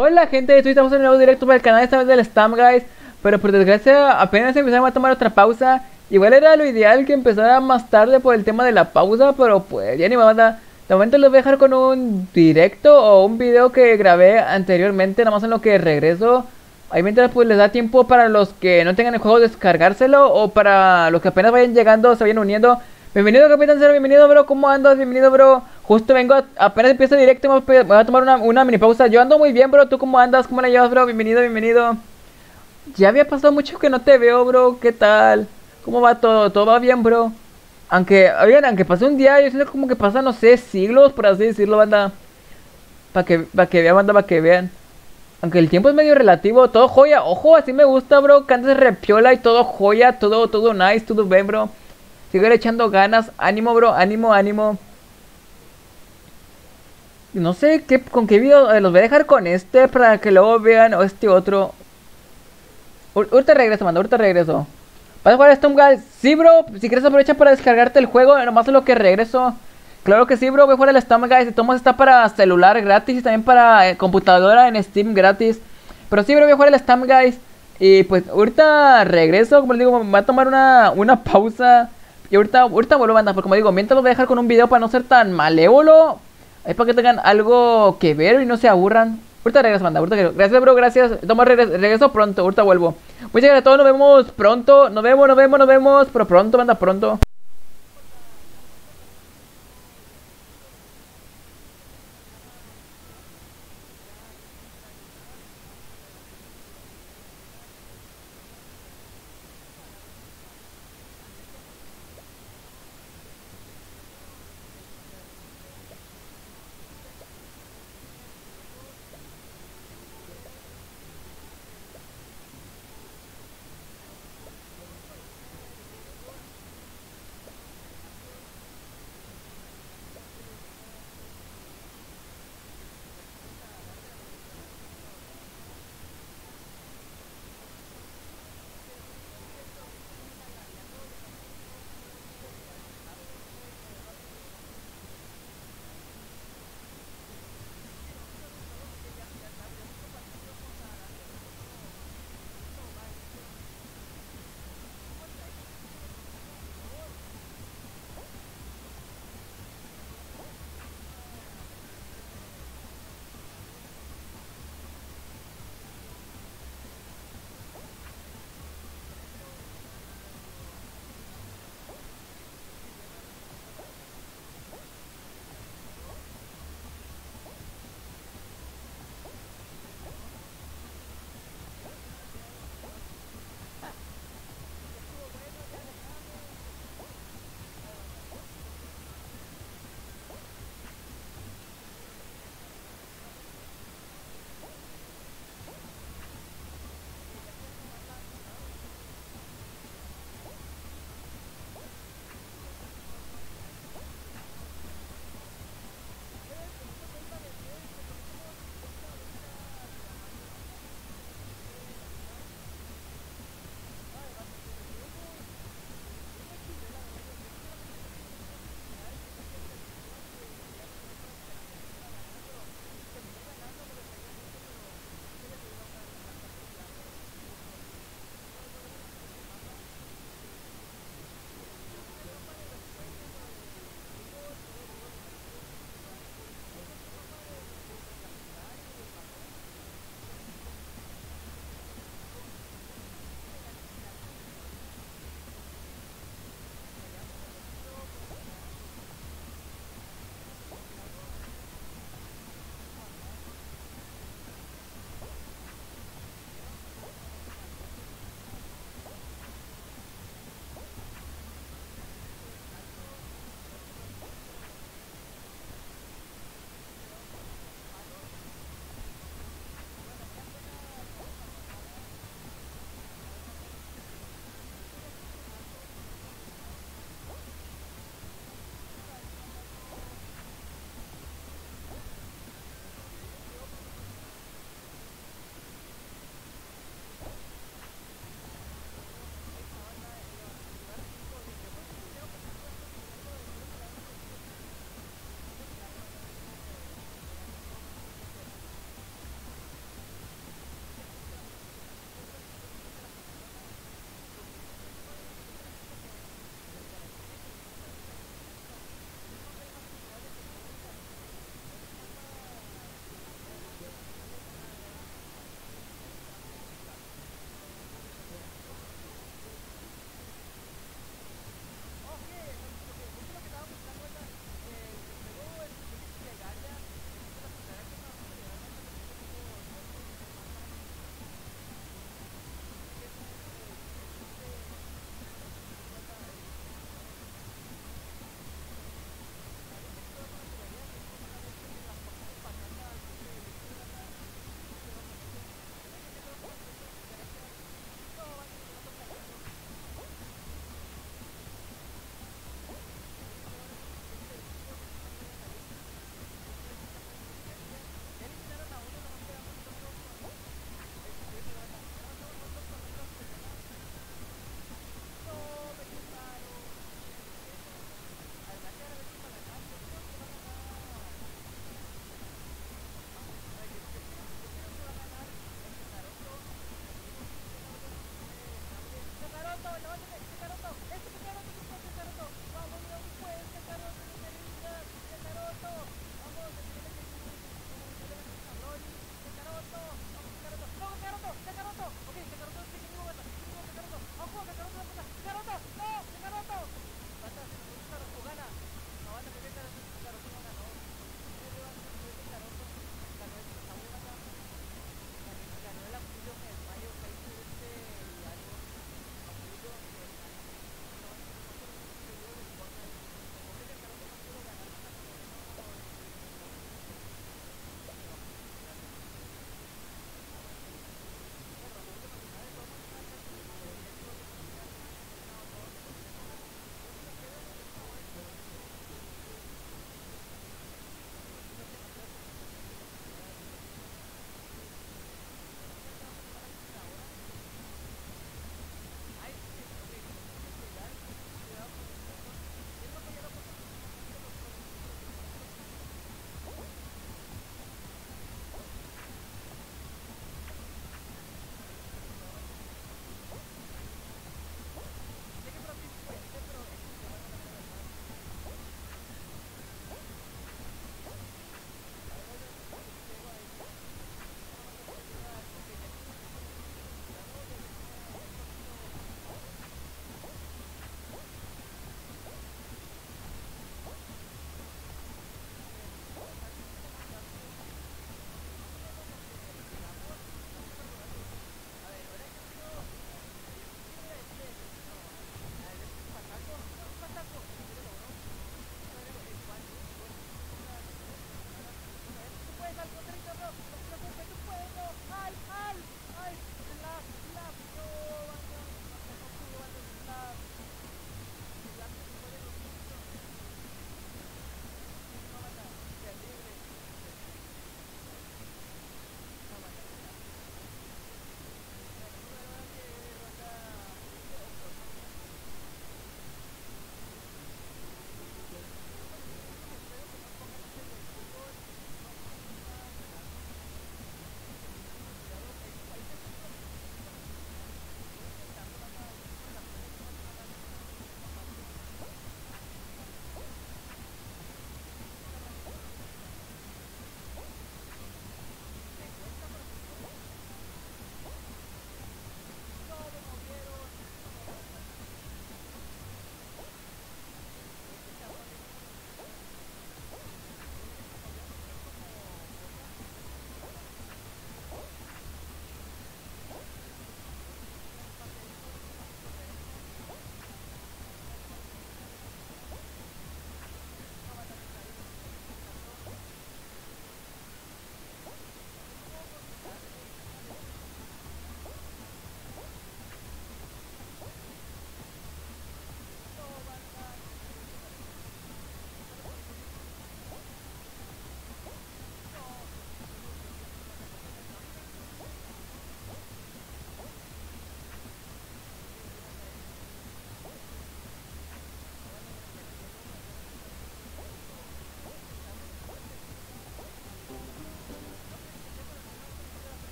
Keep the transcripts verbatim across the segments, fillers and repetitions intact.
Hola gente, hoy estamos en un nuevo directo para el canal, esta vez del Stumble Guys. Pero por desgracia apenas empezamos a tomar otra pausa. Igual era lo ideal que empezara más tarde por el tema de la pausa, pero pues ya ni nada. De momento los voy a dejar con un directo o un video que grabé anteriormente, nada más en lo que regreso. Ahí mientras pues les da tiempo para los que no tengan el juego descargárselo, o para los que apenas vayan llegando, se vayan uniendo. Bienvenido Capitán Zero, bienvenido bro, ¿cómo andas? Bienvenido bro, justo vengo, a, apenas empiezo el directo, me voy a tomar una, una mini pausa. Yo ando muy bien bro, ¿tú cómo andas? ¿Cómo la llevas bro? Bienvenido, bienvenido. Ya había pasado mucho que no te veo bro, ¿qué tal? ¿Cómo va todo? ¿Todo va bien bro? Aunque, oigan, aunque pasó un día, yo siento como que pasa, no sé, siglos por así decirlo banda. Para que, pa que vean banda, para que vean. Aunque el tiempo es medio relativo, todo joya, ojo, así me gusta bro, que antes repiola y todo joya, todo, todo nice, todo bien bro. Sigue echando ganas, ánimo bro, ánimo, ánimo. No sé qué, con qué video los voy a dejar con este para que luego vean o este otro. Ahorita regreso, mando, ahorita regreso. ¿Vas a jugar a Stumble Guys? Sí bro, si quieres aprovecha para descargarte el juego, nomás en lo que regreso. Claro que sí bro, voy a jugar al Stumble Guys, de todos modos está para celular gratis y también para eh, computadora en Steam gratis. Pero sí bro, voy a jugar al Stumble Guys. Y pues ahorita regreso, como les digo, me va a tomar una, una pausa. Y ahorita, ahorita vuelvo banda, porque como digo, mientras los voy a dejar con un video para no ser tan malévolo. Es para que tengan algo que ver y no se aburran. Ahorita regreso banda, ahorita regreso. Gracias bro, gracias. Toma, regreso, regreso pronto, ahorita vuelvo. Muchas gracias a todos, nos vemos pronto. Nos vemos, nos vemos, nos vemos. Pero pronto banda, pronto.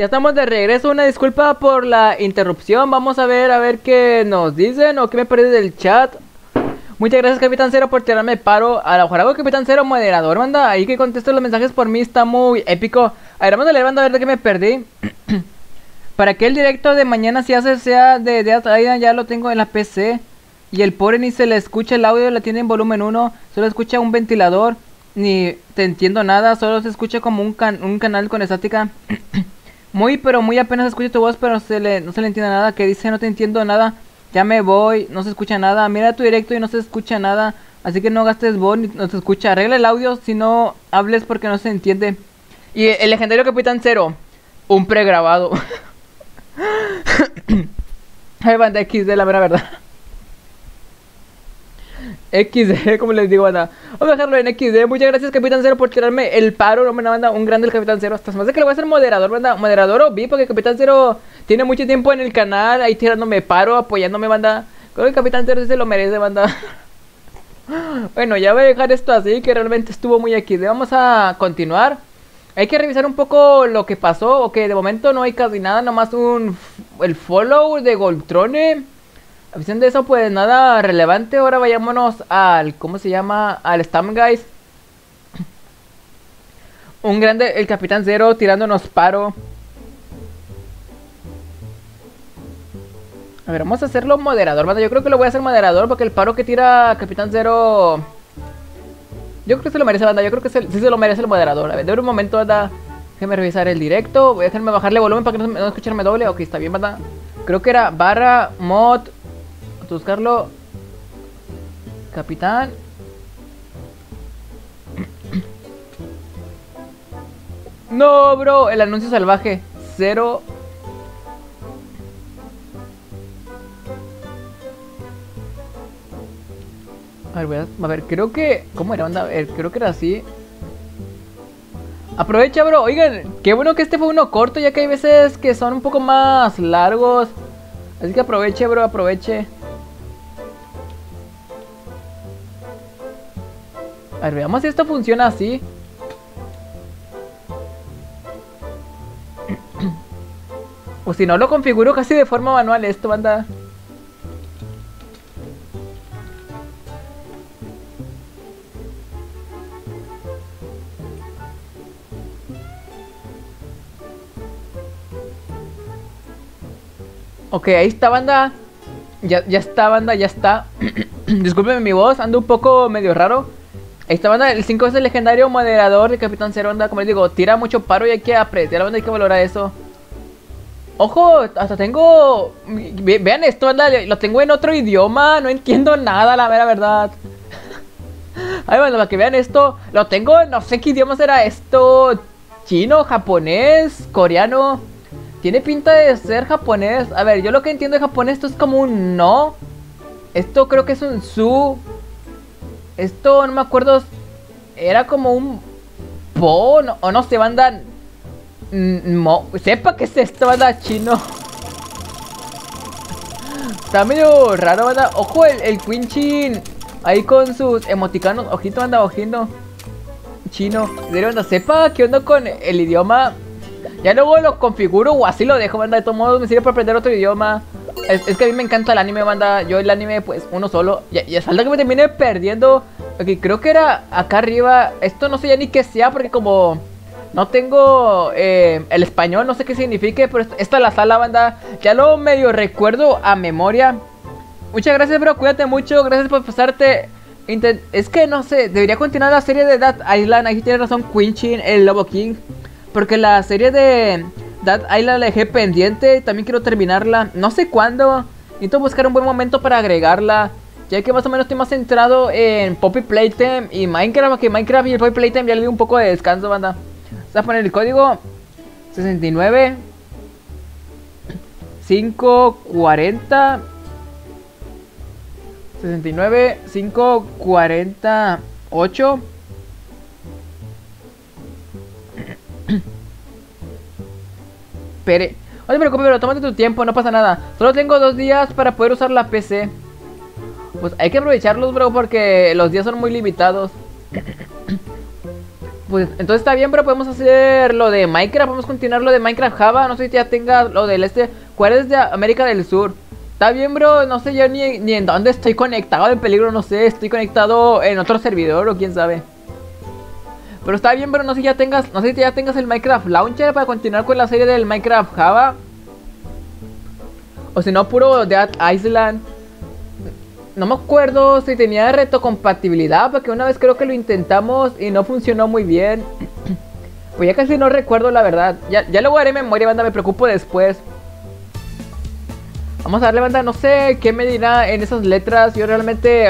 Ya estamos de regreso, una disculpa por la interrupción. Vamos a ver, a ver qué nos dicen o qué me perdí del chat. Muchas gracias, Capitán Zero, por tirarme paro. A la Jarago, Capitán Zero, moderador, banda. Ahí que contesto los mensajes por mí, está muy épico. A ver, vamos a leer, banda, a ver de qué me perdí. Para que el directo de mañana, si hace, sea de Death Island, ya lo tengo en la P C. Y el pobre ni se le escucha el audio, la tiene en volumen uno. Solo escucha un ventilador. Ni te entiendo nada, solo se escucha como un, can un canal con estática. Muy pero muy apenas escucho tu voz, pero se le, no se le entiende nada. Que dice, no te entiendo nada, ya me voy, no se escucha nada. Mira tu directo y no se escucha nada, así que no gastes voz, no se escucha. Arregla el audio, si no hables porque no se entiende. Y el legendario Capitán Zero, un pregrabado. Ay, banda, equis de, la mera verdad. equis de, como les digo, banda. Vamos a dejarlo en equis de. Muchas gracias, Capitán Zero, por tirarme el paro. No me banda, un grande el Capitán Zero. Hasta más de que le voy a hacer moderador, banda. Moderador o vi, porque Capitán Zero tiene mucho tiempo en el canal, ahí tirándome paro, apoyándome, banda. Creo que el Capitán Zero sí se lo merece, banda. Bueno, ya voy a dejar esto así, que realmente estuvo muy equis de. Vamos a continuar. Hay que revisar un poco lo que pasó, o que de momento no hay casi nada, nomás un el follow de Goltrone. A pesar de eso, pues nada relevante. Ahora vayámonos al, ¿cómo se llama? Al Stumble Guys. Un grande, el Capitán Zero tirándonos paro. A ver, vamos a hacerlo moderador, banda. Yo creo que lo voy a hacer moderador porque el paro que tira Capitán Zero, yo creo que se lo merece, banda. Yo creo que se, sí se lo merece el moderador. A ver, de un momento, banda. Déjame revisar el directo. Voy a dejarme bajarle volumen para que no, no escucharme doble. Ok, está bien, banda. Creo que era barra mod. Buscarlo, Capitán. No, bro, el anuncio salvaje. Cero. A ver, a ver, creo que... ¿Cómo era, onda? A ver, creo que era así. Aprovecha, bro. Oigan, qué bueno que este fue uno corto, ya que hay veces que son un poco más largos. Así que aproveche, bro, aproveche. A ver, veamos si esto funciona así. O si no, lo configuro casi de forma manual esto, banda. Ok, ahí está, banda. Ya, ya está, banda, ya está. Discúlpenme mi voz, ando un poco medio raro. Ahí está, banda, el cinco es el legendario moderador de Capitán Zero, banda. Como les digo, tira mucho paro y hay que apreciar, banda, hay que valorar eso. Ojo, hasta tengo... Ve, vean esto, banda, lo tengo en otro idioma, no entiendo nada, la mera verdad. Ay, banda, para que vean esto, lo tengo, no sé qué idioma será esto. Chino, japonés, coreano. Tiene pinta de ser japonés. A ver, yo lo que entiendo de japonés, esto es como un no. Esto creo que es un su. Esto no me acuerdo. Era como un po, no, o no sé, banda. Mo, sepa que es esto, banda, chino. Está medio raro, banda. Ojo, el, el Quinchin. Ahí con sus emoticanos. Ojito, banda, ojito. Chino. Pero, banda, sepa qué onda con el idioma. Ya luego lo configuro o así lo dejo, banda. De todos modos me sirve para aprender otro idioma. Es, es que a mí me encanta el anime, banda. Yo el anime, pues, uno solo. Y, y hasta que me termine perdiendo. Aquí creo que era acá arriba. Esto no sé ya ni qué sea porque como no tengo eh, el español, no sé qué signifique. Pero esta es la sala, banda. Ya lo medio recuerdo a memoria. Muchas gracias, bro. Cuídate mucho. Gracias por pasarte. Intent es que no sé. Debería continuar la serie de Death Island. Aquí tiene razón Quinchin, el Lobo King. Porque la serie de Death Island la dejé pendiente. También quiero terminarla. No sé cuándo. Necesito buscar un buen momento para agregarla. Ya que más o menos estoy más centrado en Poppy Playtime y Minecraft. Porque Minecraft y el Poppy Playtime ya le di un poco de descanso, banda. Vamos a poner el código sesenta y nueve cinco cuarenta. sesenta y nueve cinco cuarenta ocho. Pere. No te preocupes, pero tómate tu tiempo, no pasa nada. Solo tengo dos días para poder usar la P C. Pues hay que aprovecharlos, bro, porque los días son muy limitados. Pues entonces está bien, pero podemos hacer lo de Minecraft. Podemos continuar lo de Minecraft Java. No sé si ya tenga lo del este. ¿Cuál es de América del Sur? Está bien, bro, no sé yo ni, ni en dónde estoy conectado. En peligro, no sé, estoy conectado en otro servidor o quién sabe. Pero está bien, bro, no sé si ya tengas, no sé si ya tengas el Minecraft Launcher para continuar con la serie del Minecraft Java. O si no, puro Death Island. No me acuerdo si tenía retrocompatibilidad, porque una vez creo que lo intentamos y no funcionó muy bien. Pues ya casi no recuerdo, la verdad. Ya, ya lo guardaré en memoria, banda, me preocupo después. Vamos a darle, banda, no sé qué me dirá en esas letras. Yo realmente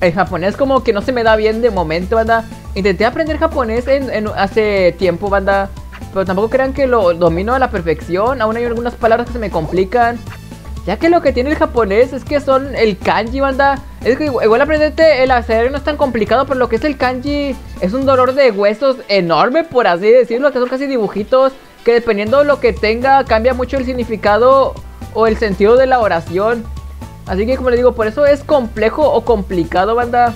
el japonés como que no se me da bien de momento, banda. Intenté aprender japonés en, en, hace tiempo, banda, pero tampoco crean que lo domino a la perfección. Aún hay algunas palabras que se me complican, ya que lo que tiene el japonés es que son el kanji, banda. Es que igual aprenderte el hacer no es tan complicado, pero lo que es el kanji es un dolor de huesos enorme, por así decirlo, que son casi dibujitos que dependiendo de lo que tenga cambia mucho el significado o el sentido de la oración. Así que como les digo, por eso es complejo o complicado, banda.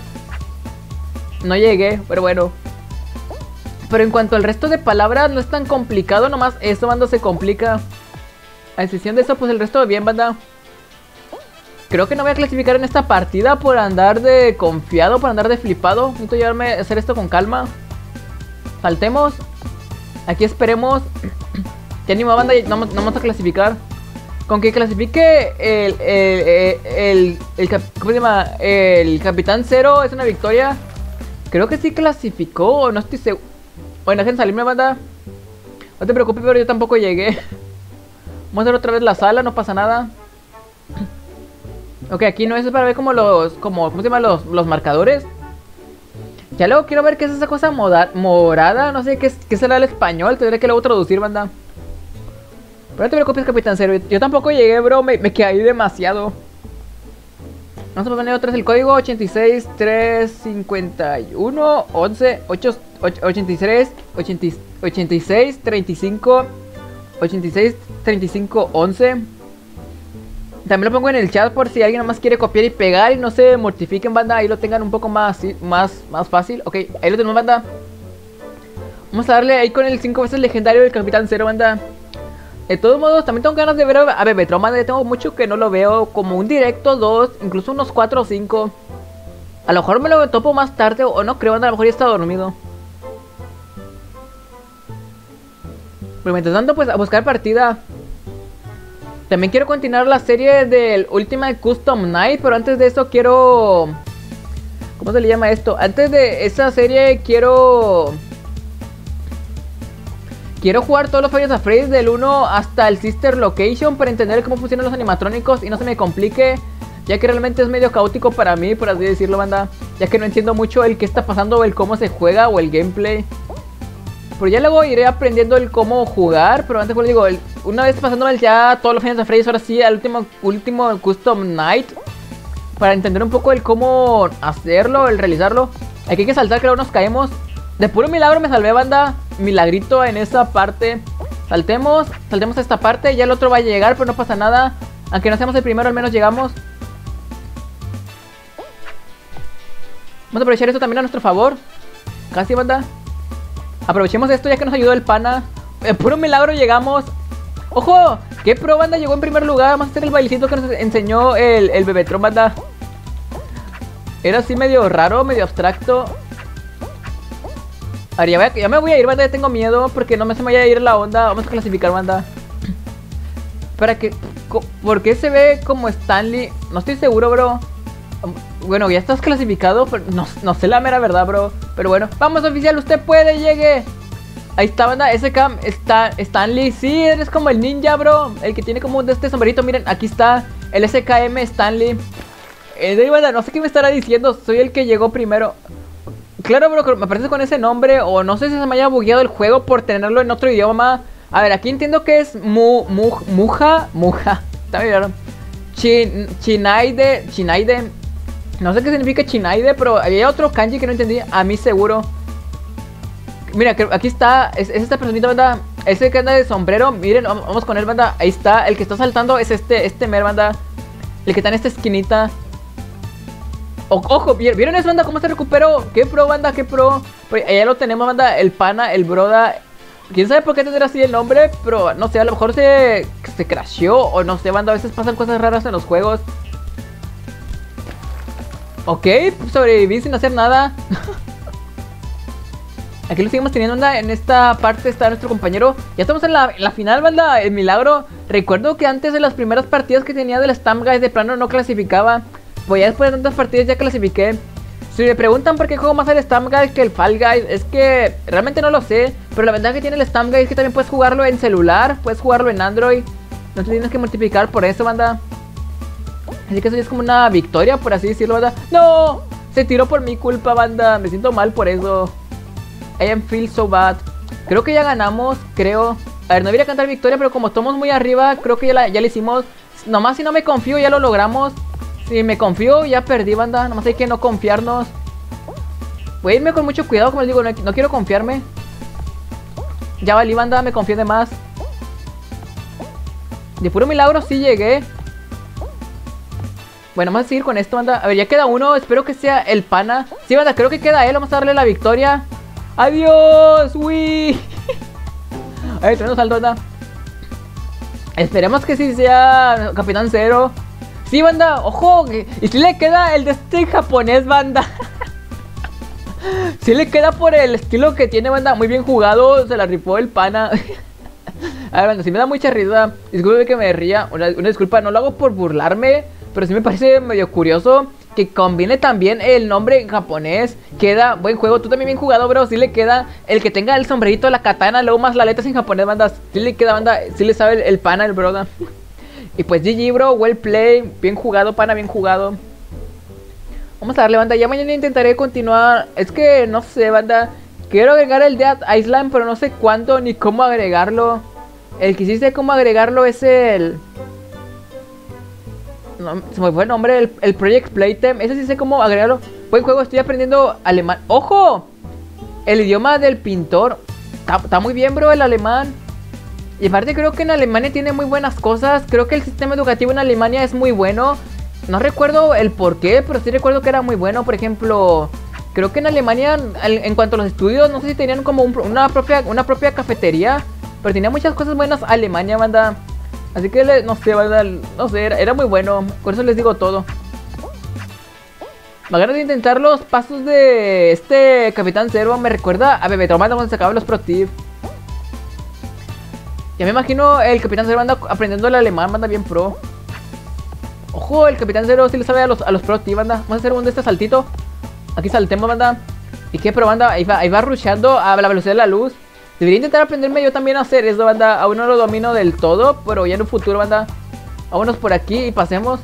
No llegué, pero bueno. Pero en cuanto al resto de palabras no es tan complicado, nomás eso, banda, se complica. A excepción de eso, pues el resto bien, banda. Creo que no voy a clasificar en esta partida por andar de confiado, por andar de flipado. Necesito llevarme a hacer esto con calma. Saltemos. Aquí esperemos. Ya ni más, banda, no, no vamos a clasificar. Con que clasifique el, el, el, el, el, ¿cómo se llama? El Capitán Zero es una victoria. Creo que sí clasificó, o no estoy seguro. Bueno, dejen salirme, banda. No te preocupes, pero yo tampoco llegué. Vamos a ver otra vez la sala, no pasa nada. Ok, aquí no es para ver como los, como, ¿cómo se llama? Los, los marcadores. Ya luego quiero ver qué es esa cosa moda, morada. No sé qué, es, qué será el español. Tendré que luego traducir, banda. Pero no te preocupes, Capitán Zero. Yo tampoco llegué, bro, me, me quedé ahí demasiado. Vamos a poner otra vez el código ochenta y seis, trescientos cincuenta y uno, once, ochenta y tres, ochenta y seis, treinta y cinco, ochenta y seis, treinta y cinco, once. También lo pongo en el chat por si alguien más quiere copiar y pegar y no se mortifiquen, banda, ahí lo tengan un poco más, más, más fácil. Ok, ahí lo tenemos, banda. Vamos a darle ahí con el cinco veces legendario del Capitán Zero, banda. De todos modos, también tengo ganas de ver a Bebetrompa. Tengo mucho que no lo veo, como un directo, dos, incluso unos cuatro o cinco. A lo mejor me lo topo más tarde, o no creo, anda, a lo mejor ya está dormido. Pero mientras tanto, pues a buscar partida. También quiero continuar la serie del Ultimate Custom Night, pero antes de eso quiero... ¿Cómo se le llama esto? Antes de esa serie quiero... Quiero jugar todos los Five Nights at Freddy's del uno hasta el Sister Location para entender cómo funcionan los animatrónicos y no se me complique, ya que realmente es medio caótico para mí, por así decirlo, banda, ya que no entiendo mucho el qué está pasando o el cómo se juega o el gameplay. Pero ya luego iré aprendiendo el cómo jugar, pero antes, pues digo, el, una vez pasándome ya todos los Five Nights at Freddy's, ahora sí al último, último Custom Night, para entender un poco el cómo hacerlo, el realizarlo. Aquí hay que saltar, creo que nos caemos. De puro milagro me salvé, banda. Milagrito en esa parte. Saltemos, saltemos a esta parte. Ya el otro va a llegar, pero no pasa nada. Aunque no seamos el primero, al menos llegamos. Vamos a aprovechar esto también a nuestro favor. Casi, banda. Aprovechemos esto ya que nos ayudó el pana. De puro milagro llegamos. ¡Ojo! ¡Qué pro, banda! Llegó en primer lugar. Vamos a hacer el bailecito que nos enseñó el, el Bebetrón, banda. Era así medio raro, medio abstracto. Ahora ya, ya me voy a ir, banda, ya tengo miedo porque no me se me vaya a ir la onda. Vamos a clasificar, banda. Para que... ¿Por qué se ve como Stanley? No estoy seguro, bro. Bueno, ya estás clasificado, pero no, no sé la mera verdad, bro. Pero bueno, vamos, oficial, usted puede, llegue. Ahí está, banda, ese cam está Stanley, sí, eres como el ninja, bro. El que tiene como de este sombrerito, miren, aquí está. El S K M Stanley. El de, banda, no sé qué me estará diciendo. Soy el que llegó primero. Claro, bro, me parece con ese nombre. O no sé si se me haya bugueado el juego por tenerlo en otro idioma. A ver, aquí entiendo que es mu, mu, Muja Muja está bien raro. Chin, Chinaide Chinaide no sé qué significa Chinaide, pero había otro kanji que no entendí. A mí seguro. Mira, aquí está. Es, es esta personita, banda. Ese que anda de sombrero. Miren, vamos con él, banda. Ahí está, el que está saltando es este, este mer, banda. El que está en esta esquinita. O, ojo, ¿vieron eso, banda? ¿Cómo se recuperó? ¿Qué pro, banda? ¿Qué pro? Pues allá lo tenemos, banda, el pana, el broda. ¿Quién sabe por qué tendrá así el nombre? Pero no sé, a lo mejor se, se crasheó. O no sé, banda, a veces pasan cosas raras en los juegos. Ok, sobreviví sin hacer nada. Aquí lo seguimos teniendo, banda. En esta parte está nuestro compañero. Ya estamos en la, en la final, banda. El milagro. Recuerdo que antes de las primeras partidas que tenía del Stumble Guys de plano no clasificaba. Pues ya después de tantas partidas ya clasifiqué. Si me preguntan por qué juego más el Stumble Guys que el Fall Guys, es que realmente no lo sé. Pero la ventaja que tiene el Stumble Guys es que también puedes jugarlo en celular, puedes jugarlo en Android. No te tienes que multiplicar por eso, banda. Así que eso ya es como una victoria, por así decirlo, banda. ¡No! Se tiró por mi culpa, banda. Me siento mal por eso. I am feel so bad. Creo que ya ganamos, creo. A ver, no voy a cantar victoria, pero como estamos muy arriba, creo que ya la, ya la hicimos. Nomás si no me confío, ya lo logramos. Si me confío, ya perdí, banda. Nomás hay que no confiarnos. Voy a irme con mucho cuidado, como les digo, no, no quiero confiarme. Ya valí, banda, me confié de más. De puro milagro sí llegué. Bueno, vamos a seguir con esto, banda. A ver, ya queda uno, espero que sea el pana. Sí, banda, creo que queda él, vamos a darle la victoria. ¡Adiós! ¡Uy! A ver, tenemos salto, banda. Esperemos que sí sea Capitán Zero. Sí, banda, ojo. Y si le queda el de este japonés, banda. Si le queda por el estilo que tiene, banda. Muy bien jugado, se la rifó el pana. A ver, banda, si me da mucha risa. Disculpe que me ría, una, una disculpa, no lo hago por burlarme. Pero sí me parece medio curioso que combine también el nombre en japonés. Queda buen juego. Tú también bien jugado, bro. Sí le queda el que tenga el sombrerito, la katana, luego más las letras en japonés, banda. Sí le queda, banda. Sí le sabe el, el pana, el broda. Y pues G G, bro. Well play. Bien jugado, pana. Bien jugado. Vamos a darle, banda. Ya mañana intentaré continuar. Es que no sé, banda. Quiero agregar el Death Island, pero no sé cuándo ni cómo agregarlo. El que sí sé cómo agregarlo es el... No, se me fue el nombre, el, el Project Playtime. Ese sí sé cómo agregarlo. Buen juego, estoy aprendiendo alemán. ¡Ojo! El idioma del pintor. Está, está muy bien, bro, el alemán. Y aparte creo que en Alemania tiene muy buenas cosas. Creo que el sistema educativo en Alemania es muy bueno. No recuerdo el por qué, pero sí recuerdo que era muy bueno. Por ejemplo, creo que en Alemania, en cuanto a los estudios, no sé si tenían como un, una, propia, una propia cafetería. Pero tenía muchas cosas buenas Alemania, banda. Así que no sé, banda, no sé, era, era muy bueno. Por eso les digo todo. Me ganas de intentar los pasos de este Capitán Zero. Me recuerda a Bebetrompa cuando se acaban los pro tips. Ya me imagino el Capitán Zero anda aprendiendo el alemán, banda, bien pro. Ojo, el Capitán Zero sí le sabe a los, a los pro tips, banda. Vamos a hacer un de este saltito. Aquí saltemos, banda. ¿Y qué pro, banda? Ahí va, ahí va rusheando a la velocidad de la luz. Debería intentar aprenderme yo también a hacer eso, banda. Aún no lo domino del todo, pero ya en un futuro, banda. Vámonos por aquí y pasemos.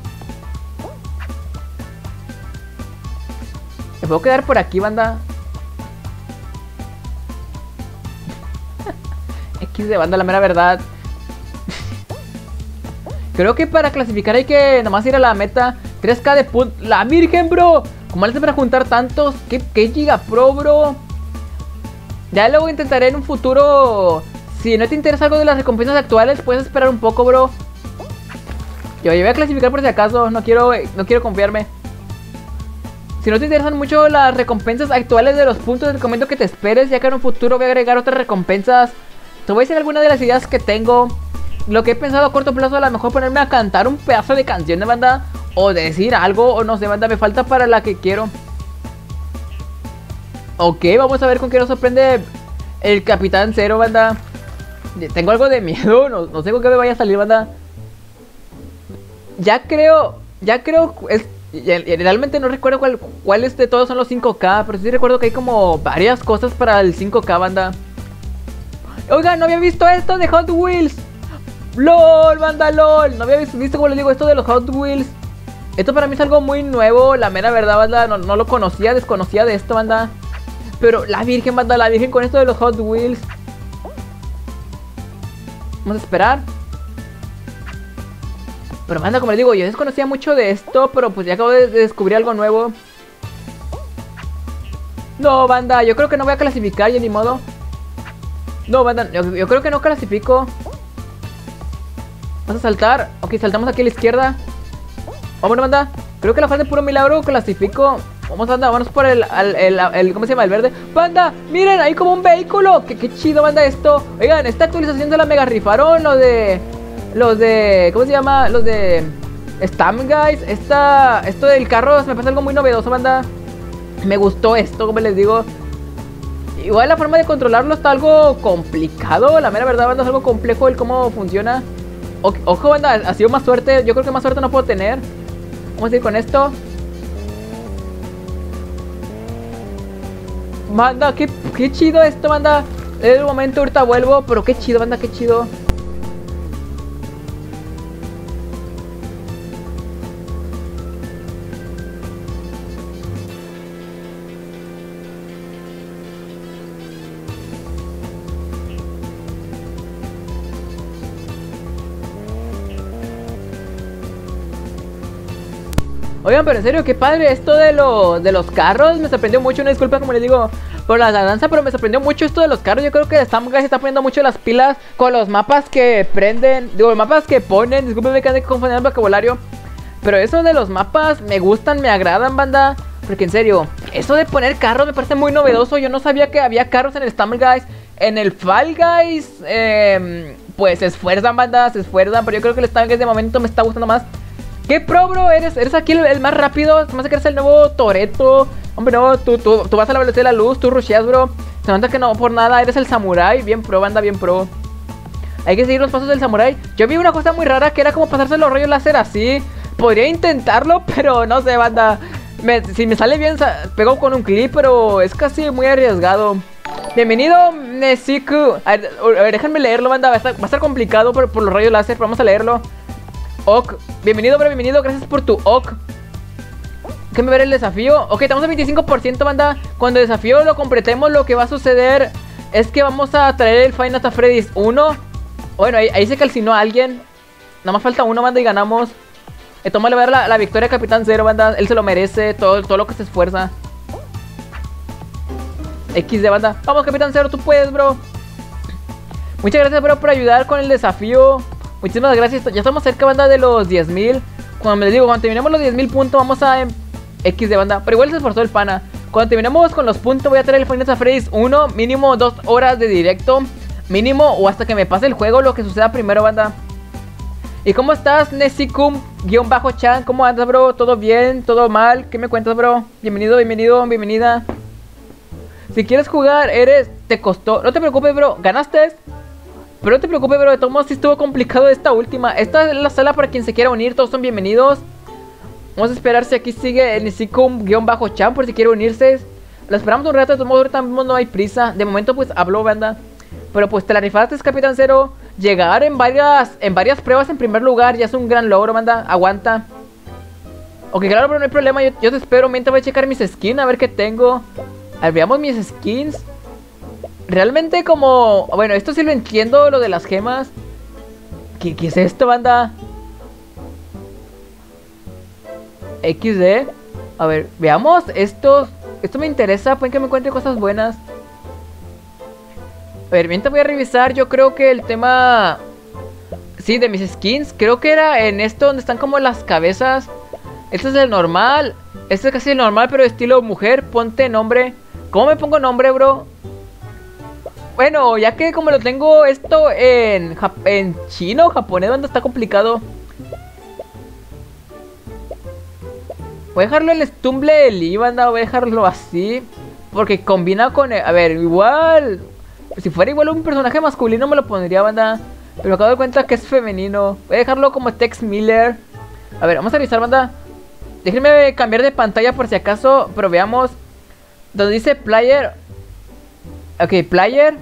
Me puedo quedar por aquí, banda. X de banda, la mera verdad. Creo que para clasificar hay que nomás ir a la meta. tres K de puntos. ¡La virgen, bro! ¿Cómo haces para juntar tantos? ¿Qué, qué giga pro, bro? Ya luego intentaré en un futuro. Si no te interesa algo de las recompensas actuales, puedes esperar un poco, bro. Yo, yo voy a clasificar por si acaso. No quiero, no quiero confiarme. Si no te interesan mucho las recompensas actuales de los puntos, te recomiendo que te esperes, ya que en un futuro voy a agregar otras recompensas. Te voy a decir algunas de las ideas que tengo. Lo que he pensado a corto plazo, a lo mejor ponerme a cantar un pedazo de canción de banda, o decir algo, o no sé, banda, me falta para la que quiero. Ok, vamos a ver con qué nos sorprende el Capitán Zero, banda. Tengo algo de miedo, no, no sé con qué me vaya a salir, banda. Ya creo, ya creo, es, realmente no recuerdo cuáles cuál de todos son los cinco K, pero sí recuerdo que hay como varias cosas para el cinco K, banda. Oigan, no había visto esto de Hot Wheels. LOL, banda, LOL. No había visto, visto como les digo, esto de los Hot Wheels. Esto para mí es algo muy nuevo, la mera verdad, banda. No, no lo conocía, desconocía de esto, banda. Pero la virgen, banda, la virgen con esto de los Hot Wheels. Vamos a esperar. Pero, banda, como les digo, yo desconocía mucho de esto, pero pues ya acabo de descubrir algo nuevo. No, banda, yo creo que no voy a clasificar ya ni modo. No, banda, yo, yo creo que no clasifico. Vamos a saltar. Ok, saltamos aquí a la izquierda. Vámonos, banda. Creo que la falta de puro milagro clasifico. Vamos, anda, vamos por el, el, el, el, ¿cómo se llama? El verde. Banda, miren, hay como un vehículo. Qué, qué chido, banda, esto. Oigan, esta actualización de la mega rifaron. Los de, los de, ¿cómo se llama? Los de Stumble Guys. Esta, esto del carro me parece algo muy novedoso, banda. Me gustó esto, como les digo. Igual la forma de controlarlo está algo complicado. La mera verdad, banda, es algo complejo el cómo funciona. O, ojo, banda, ha sido más suerte. Yo creo que más suerte no puedo tener. Vamos a ir con esto. Banda, qué, qué chido esto, banda. Es el momento, ahorita vuelvo. Pero qué chido, banda, qué chido. Oigan, pero en serio, qué padre esto de, lo, de los carros. Me sorprendió mucho, una disculpa como les digo por la danza, pero me sorprendió mucho esto de los carros. Yo creo que Stumble Guys está poniendo mucho las pilas con los mapas que prenden. Digo, los mapas que ponen, discúlpenme que ande confundiendo el vocabulario. Pero eso de los mapas me gustan, me agradan, banda. Porque en serio, eso de poner carros me parece muy novedoso. Yo no sabía que había carros en el Stumble Guys. En el Fall Guys, eh, pues se esfuerzan, banda, se esfuerzan. Pero yo creo que el Stumble Guys de momento me está gustando más. ¿Qué pro, bro? Eres, eres aquí el, el más rápido. Se me hace que eres el nuevo Toretto. Hombre, no, tú, tú, tú vas a la velocidad de la luz. Tú rusheas, bro. Se nota que no, por nada. Eres el samurái. Bien pro, banda, bien pro. Hay que seguir los pasos del samurái. Yo vi una cosa muy rara que era como pasarse los rayos láser así. Podría intentarlo, pero no sé, banda. Me, si me sale bien, pego con un clip, pero es casi muy arriesgado. Bienvenido, Nesiku. A ver, a ver, déjenme leerlo, banda. Va a estar, va a estar complicado por, por los rayos láser, pero vamos a leerlo. Ok, bienvenido, bro, bienvenido, gracias por tu ok. Déjame ver el desafío. Ok, estamos a veinticinco por ciento, banda. Cuando el desafío lo completemos, lo que va a suceder es que vamos a traer el Five Nights at Freddy's uno. Bueno, ahí, ahí se calcinó a alguien. Nada más falta uno, banda, y ganamos. eh, Tómale, ver la, la victoria a Capitán Zero, banda. Él se lo merece, todo, todo lo que se esfuerza. equis de, banda. Vamos, Capitán Zero, tú puedes, bro. Muchas gracias, bro, por ayudar con el desafío. Muchísimas gracias, ya estamos cerca, banda, de los diez mil. Cuando les digo, cuando terminemos los diez mil puntos, vamos a equis de, banda. Pero igual se esforzó el pana. Cuando terminemos con los puntos, voy a traer el Five Nights at Freddy's uno. Mínimo dos horas de directo. Mínimo, o hasta que me pase el juego, lo que suceda primero, banda. ¿Y cómo estás, Nesikum-chan? ¿Cómo andas, bro? ¿Todo bien? ¿Todo mal? ¿Qué me cuentas, bro? Bienvenido, bienvenido, bienvenida. Si quieres jugar, eres... Te costó... No te preocupes, bro. ¿Ganaste? Pero no te preocupes, bro, de todos modos sí estuvo complicado esta última. Esta es la sala para quien se quiera unir, todos son bienvenidos. Vamos a esperar si aquí sigue el Nisikum-chan por si quiere unirse. Lo esperamos un rato, de todos modos ahorita mismo no hay prisa. De momento pues habló, banda. Pero pues te la rifaste, Capitán Zero. Llegar en varias, en varias pruebas en primer lugar ya es un gran logro, banda, aguanta. Ok, claro, pero no hay problema, yo, yo te espero. Mientras voy a checar mis skins, a ver qué tengo. A ver, veamos mis skins. Realmente como... Bueno, esto sí lo entiendo, lo de las gemas. ¿Qué, qué es esto, banda? equis de. A ver, veamos estos. Esto me interesa, pueden que me encuentre cosas buenas. A ver, mientras voy a revisar, yo creo que el tema... Sí, de mis skins. Creo que era en esto donde están como las cabezas. Este es el normal. Este es casi el normal, pero estilo mujer. Ponte nombre. ¿Cómo me pongo nombre, bro? Bueno, ya que como lo tengo esto en, en chino o japonés, banda, está complicado. Voy a dejarlo el Stumble Guys, banda, voy a dejarlo así. Porque combina con... El, a ver, igual... Si fuera igual un personaje masculino me lo pondría, banda. Pero me acabo de dar cuenta que es femenino. Voy a dejarlo como Tex Miller. A ver, vamos a revisar, banda. Déjenme cambiar de pantalla por si acaso, pero veamos. Donde dice player... Ok, player.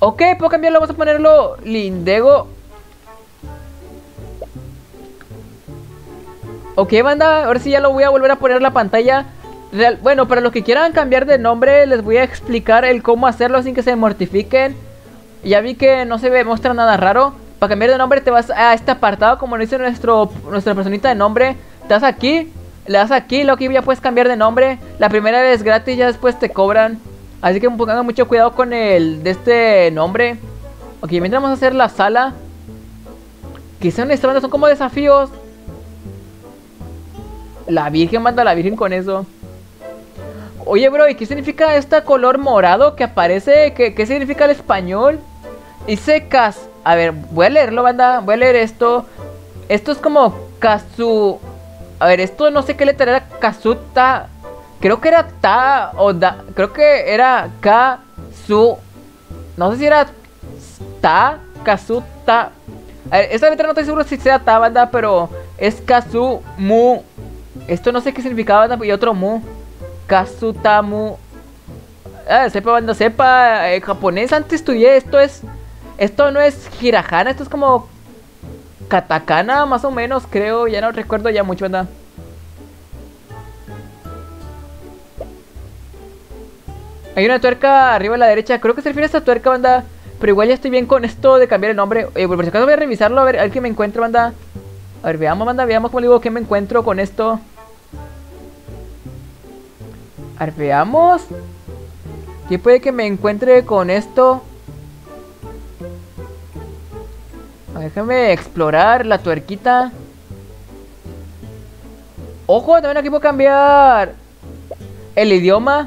Ok, puedo cambiarlo, vamos a ponerlo Lindego. Ok, banda, ahora sí ya lo voy a volver a poner la pantalla. Real, bueno, para los que quieran cambiar de nombre, les voy a explicar el cómo hacerlo sin que se mortifiquen. Ya vi que no se muestra nada raro. Para cambiar de nombre te vas a este apartado, como lo dice nuestro, nuestra personita de nombre. Te vas aquí. Le das aquí, lo que ya puedes cambiar de nombre. La primera vez gratis, ya después te cobran. Así que pongan mucho cuidado con el de este nombre. Ok, mientras vamos a hacer la sala. Que son, son como desafíos. La Virgen manda a la Virgen con eso. Oye, bro, ¿y qué significa este color morado que aparece? ¿Qué, qué significa el español? Y secas. A ver, voy a leerlo, banda. Voy a leer esto. Esto es como Kazu. A ver, esto no sé qué letra era. Kazuta. Creo que era Ta o Da. Creo que era Kazu. No sé si era Ta, Kazuta. A ver, esta letra no estoy seguro si sea Ta, banda, pero es Kazu Mu. Esto no sé qué significaba, banda, y otro Mu. Kazuta Mu. Ah, sepa, banda, sepa. En japonés antes estudié. Esto es. Esto no es hiragana, esto es como katakana, más o menos, creo. Ya no recuerdo ya mucho, banda. Hay una tuerca arriba a la derecha. Creo que se refiere a esta tuerca, banda. Pero igual ya estoy bien con esto de cambiar el nombre. Eh, por si acaso voy a revisarlo, a ver, a ver qué me encuentro, banda. A ver, veamos, banda, veamos cómo le digo que me encuentro con esto. A ver, veamos. ¿Qué puede que me encuentre con esto? Déjame explorar la tuerquita. Ojo, también aquí puedo cambiar el idioma.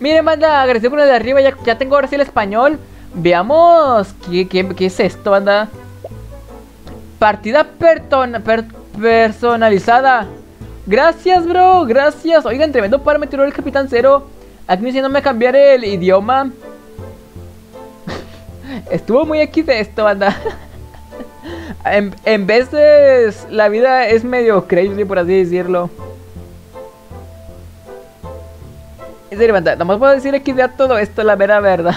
Miren, banda, agradecido por lo de arriba. Ya, ya tengo ahora sí el español. Veamos. ¿Qué, qué, qué es esto, banda? Partida pertona, per, personalizada. Gracias, bro. Gracias. Oigan, tremendo par me tiró el Capitán Zero. Aquí me diciéndome cambiar el idioma. Estuvo muy equis de esto, banda. en, en veces la vida es medio crazy, por así decirlo. En serio, banda, nomás puedo decir equis de a todo esto, la mera verdad.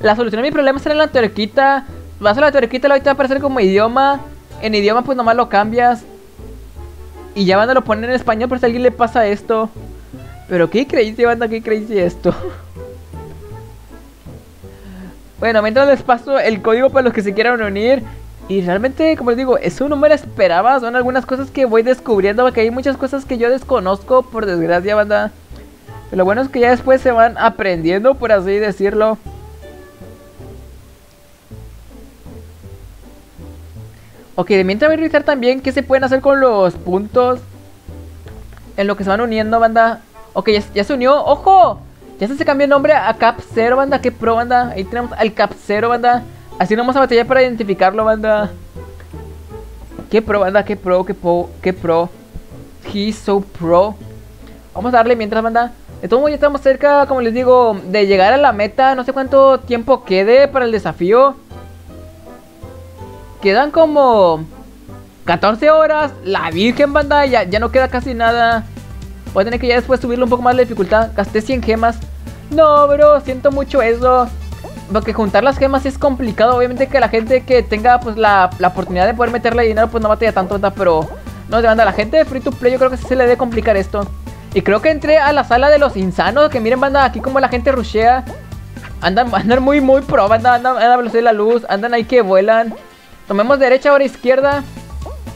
La solución a mi problema será en la tuerquita. Vas a la tuerquita, la te va a aparecer como idioma. En idioma pues nomás lo cambias. Y ya, banda, lo ponen en español por si a alguien le pasa esto. Pero qué crazy, banda, qué crazy esto. Bueno, mientras les paso el código para los que se quieran unir. Y realmente, como les digo, eso no me lo esperaba. Son algunas cosas que voy descubriendo, porque hay muchas cosas que yo desconozco, por desgracia, banda. Pero lo bueno es que ya después se van aprendiendo, por así decirlo. Ok, de mientras voy a revisar también qué se pueden hacer con los puntos en lo que se van uniendo, banda. Ok, ya, ya se unió, ¡ojo! Ya se cambió el nombre a Cap Zero, banda. Qué pro, banda. Ahí tenemos al Cap Zero, banda. Así no vamos a batallar para identificarlo, banda. Qué pro, banda. Qué pro, qué pro, qué pro. He's so pro. Vamos a darle mientras, banda. De todo modo, ya estamos cerca, como les digo, de llegar a la meta. No sé cuánto tiempo quede para el desafío. Quedan como catorce horas. La Virgen, banda. Ya, ya no queda casi nada. Voy a tener que ya después subirle un poco más la dificultad. Gasté cien gemas. No, bro, siento mucho eso. Porque juntar las gemas es complicado. Obviamente que la gente que tenga pues la, la oportunidad de poder meterle dinero pues no batalla tanto, pero no te manda la gente de free to play. Yo creo que sí se le debe complicar esto. Y creo que entré a la sala de los insanos. Que miren, banda, aquí como la gente rushea. Andan, andan muy muy pro, banda. Andan a la velocidad de la luz. Andan ahí que vuelan. Tomemos derecha, ahora izquierda.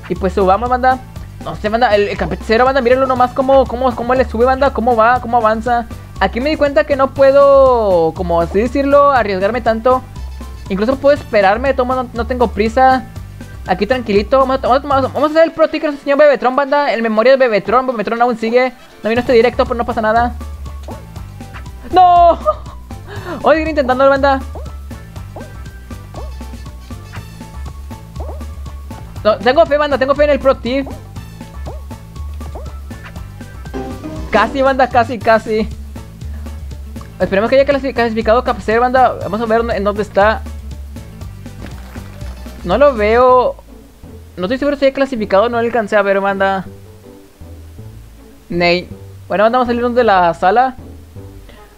Y pues subamos, banda. No sé, banda, el, el Capetero, banda, mírenlo nomás cómo, cómo, cómo le sube, banda, cómo va, cómo avanza. Aquí me di cuenta que no puedo, como así decirlo, arriesgarme tanto. Incluso puedo esperarme, tomo, no, no tengo prisa. Aquí tranquilito, vamos a, vamos a, vamos a hacer el pro ticker del señor Bebetrompa, banda. En memoria de Bebetrompa, Bebetrompa aún sigue. No vino este directo, pero no pasa nada. ¡No! Voy a seguir intentando, banda. No, tengo fe, banda, tengo fe en el pro tip. Casi, banda, casi, casi. Esperemos que haya clasificado Capser, banda. Vamos a ver en dónde está. No lo veo. No estoy seguro si haya clasificado. No alcancé a ver, banda. Ney. Bueno, banda, vamos a salir de la sala.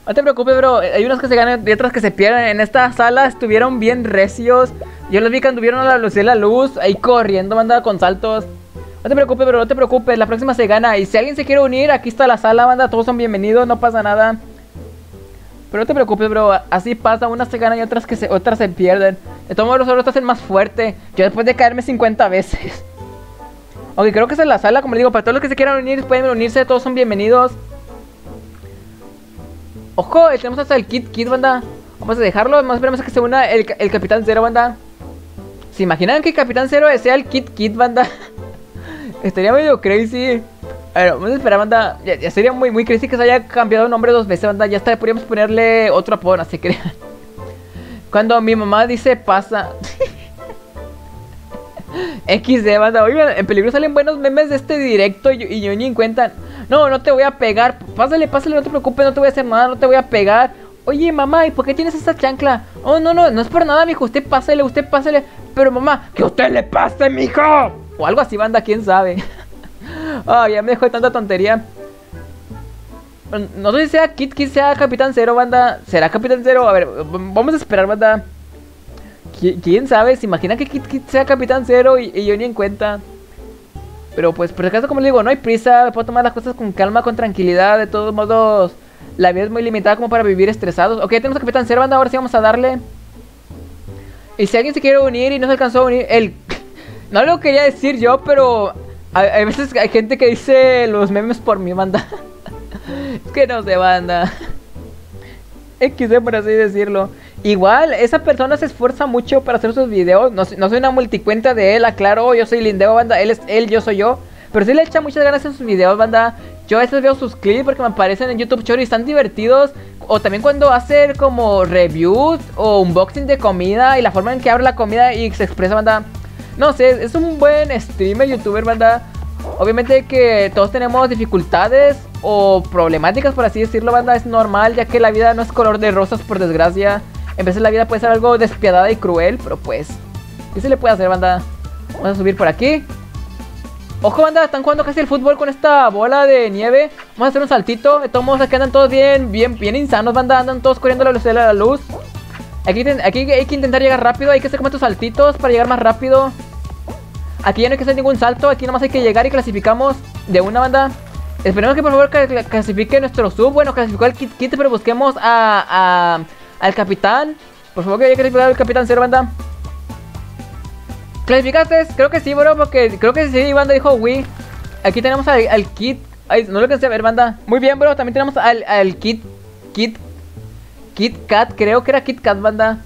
No te preocupes, bro. Hay unas que se ganan y otras que se pierden. En esta sala estuvieron bien recios. Yo los vi que anduvieron a la luz de la luz. Ahí corriendo, banda, con saltos. No te preocupes, pero no te preocupes, la próxima se gana. Y si alguien se quiere unir, aquí está la sala, banda. Todos son bienvenidos, no pasa nada. Pero no te preocupes, bro, así pasa. Unas se ganan y otras que se, otras se pierden. De todos modos, los otros te hacen más fuerte. Yo después de caerme cincuenta veces. Ok, creo que esa es la sala, como les digo. Para todos los que se quieran unir, pueden unirse. Todos son bienvenidos. Ojo, tenemos hasta el KitKit, banda. Vamos a dejarlo, más esperemos a que se una el, el Capitán Zero, banda. ¿Se imaginan que Capitán Zero sea el KitKit, banda? Estaría medio crazy. A ver, vamos a esperar, banda. Ya, ya sería muy, muy crazy que se haya cambiado el nombre dos veces, banda. Ya está, podríamos ponerle otro apodo, no se crean. Cuando mi mamá dice pasa. equis de, banda. Oigan, en peligro salen buenos memes de este directo y, y yo ni en cuenta. No, no te voy a pegar. Pásale, pásale, no te preocupes, no te voy a hacer nada, no te voy a pegar. Oye, mamá, ¿y por qué tienes esa chancla? Oh, no, no, no es por nada, mijo. Usted pásale, usted pásale. Pero, mamá, que usted le pase, mijo. O algo así, banda, quién sabe. Ah, oh, ya me dejó de tanta tontería. No sé si sea KitKit, sea Capitán Zero, banda. ¿Será Capitán Zero? A ver, vamos a esperar, banda. ¿Quién sabe? Se imagina que KitKit sea Capitán Zero y, y yo ni en cuenta. Pero, pues, por acaso, como le digo, no hay prisa. Puedo tomar las cosas con calma, con tranquilidad. De todos modos, la vida es muy limitada como para vivir estresados. Ok, tenemos a Capitán Zero, banda, ahora sí vamos a darle. Y si alguien se quiere unir y no se alcanzó a unir, el... no lo quería decir yo, pero hay veces hay gente que dice los memes por mi banda. Es que no sé, banda. equis de, por así decirlo. Igual, esa persona se esfuerza mucho para hacer sus videos. No, no soy una multicuenta de él, aclaro. Yo soy Lindego, banda. Él es él, yo soy yo. Pero sí le echa muchas ganas en sus videos, banda. Yo a veces veo sus clips porque me aparecen en YouTube Short y están divertidos. O también cuando hace como reviews o unboxing de comida y la forma en que abre la comida y se expresa, banda. No sé, es un buen streamer, youtuber, banda. Obviamente que todos tenemos dificultades o problemáticas, por así decirlo, banda. Es normal, ya que la vida no es color de rosas, por desgracia. En veces la vida puede ser algo despiadada y cruel, pero pues, ¿qué se le puede hacer, banda? Vamos a subir por aquí. Ojo, banda, están jugando casi el fútbol con esta bola de nieve. Vamos a hacer un saltito. De todos modos, aquí andan todos bien, bien, bien insanos, banda. Andan todos corriendo a la velocidad de la luz. Aquí, aquí hay que intentar llegar rápido. Hay que hacer como estos saltitos para llegar más rápido. Aquí ya no hay que hacer ningún salto. Aquí nomás hay que llegar y clasificamos de una, banda. Esperemos que por favor clasifique nuestro sub. Bueno, clasificó al KitKit, pero busquemos a, a, al capitán. Por favor, que haya clasificado al Capitán Zero, banda. ¿Clasificaste? Creo que sí, bro, porque creo que sí, banda, dijo Wii. Aquí tenemos al, al Kit. Ay, no lo alcancé a ver, banda. Muy bien, bro, también tenemos al, al Kit. Kit. Kit Kat, creo que era Kit Kat, banda.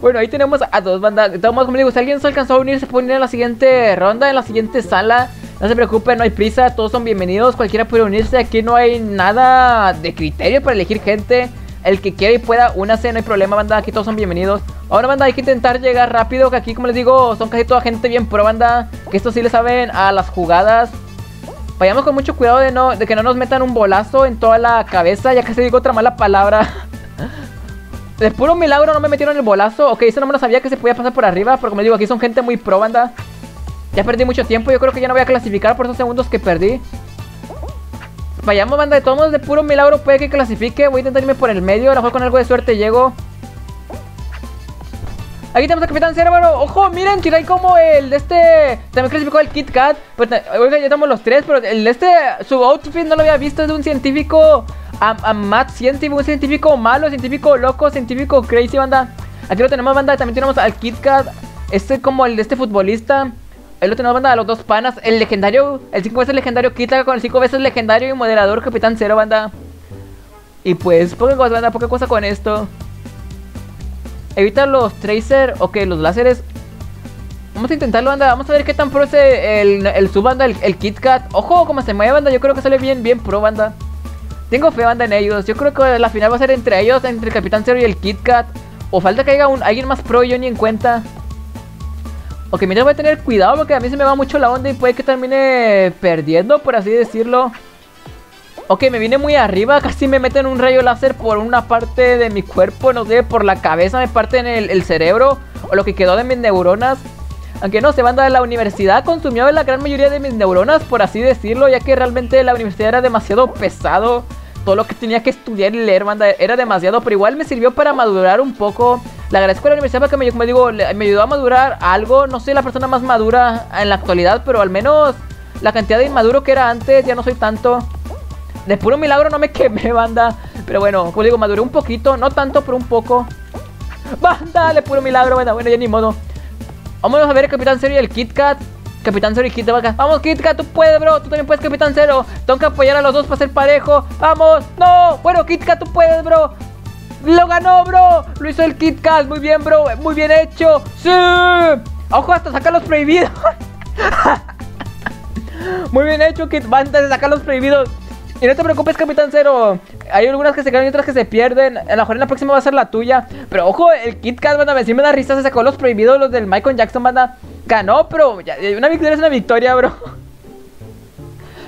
Bueno, ahí tenemos a dos, banda. De todos modos, como digo, si alguien se alcanzó a unir, se puede unir en la siguiente ronda, en la siguiente sala. No se preocupen, no hay prisa, todos son bienvenidos. Cualquiera puede unirse, aquí no hay nada de criterio para elegir gente. El que quiera y pueda, únase, no hay problema, banda. Aquí todos son bienvenidos. Ahora, banda, hay que intentar llegar rápido, que aquí, como les digo, son casi toda gente bien pro, banda. Que esto sí le saben a las jugadas. Vayamos con mucho cuidado de no de que no nos metan un bolazo en toda la cabeza, ya que se digo otra mala palabra. De puro milagro no me metieron el bolazo. Ok, eso no me lo sabía que se podía pasar por arriba, pero como les digo, aquí son gente muy pro, banda. Ya perdí mucho tiempo, yo creo que ya no voy a clasificar por esos segundos que perdí. Vayamos, banda, de todos modos, de puro milagro puede que clasifique. Voy a intentar irme por el medio, a lo mejor con algo de suerte llego. Aquí tenemos al Capitán Zero, bueno, ojo, miren, que hay como el de este, también clasificó el Kit Kat. Oiga, ya estamos los tres, pero el de este, su outfit no lo había visto, es de un científico, a, a Matt Científico, un científico malo, científico loco, científico crazy, banda. Aquí lo tenemos, banda, también tenemos al Kit Kat, este como el de este futbolista. Ahí lo tenemos, banda, a los dos panas. El legendario, el cinco veces legendario Kita con el cinco veces legendario y moderador Capitán Zero, banda. Y pues, poca cosa, banda, poca cosa con esto. Evita los tracer, ok, los láseres. Vamos a intentarlo, banda, vamos a ver qué tan pro es el, el sub, banda, el, el Kit Kat. Ojo, como se mueve, banda, yo creo que sale bien, bien pro, banda. Tengo fe, banda, en ellos. Yo creo que la final va a ser entre ellos, entre el Capitán Zero y el Kit Kat. O falta que haya un, alguien más pro, yo ni en cuenta. Ok, mira, voy a tener cuidado porque a mí se me va mucho la onda y puede que termine perdiendo, por así decirlo. Ok, me vine muy arriba, casi me meten un rayo láser por una parte de mi cuerpo, no sé, por la cabeza me parten el, el cerebro o lo que quedó de mis neuronas. Aunque no, se van a la universidad, consumió la gran mayoría de mis neuronas, por así decirlo, ya que realmente la universidad era demasiado pesado. Todo lo que tenía que estudiar y leer, banda, era demasiado, pero igual me sirvió para madurar un poco. Le agradezco a la universidad porque me, como digo, me ayudó a madurar algo. No soy la persona más madura en la actualidad, pero al menos la cantidad de inmaduro que era antes ya no soy tanto. De puro milagro no me quemé, banda. Pero bueno, como digo, maduré un poquito, no tanto, pero un poco. Banda, de puro milagro, banda. Bueno, ya ni modo. Vámonos a ver el Capitán Zero y el Kit Kat. Capitán Zero y Kit Kat. Vamos, Kit Kat, tú puedes, bro. Tú también puedes, Capitán Zero. Tengo que apoyar a los dos para ser parejo. Vamos, no. Bueno, Kit Kat, tú puedes, bro. Lo ganó, bro. Lo hizo el Kit Kat. Muy bien, bro. Muy bien hecho. Sí. Ojo, hasta saca los prohibidos. Muy bien hecho, Kit. Van a sacar los prohibidos. Y no te preocupes, Capitán Zero. Hay algunas que se quedan y otras que se pierden. A lo mejor en la próxima va a ser la tuya. Pero ojo, el KitKat, banda, encima de la risa se sacó los prohibidos, los del Michael Jackson, banda. Ganó, pero ya, una victoria es una victoria, bro.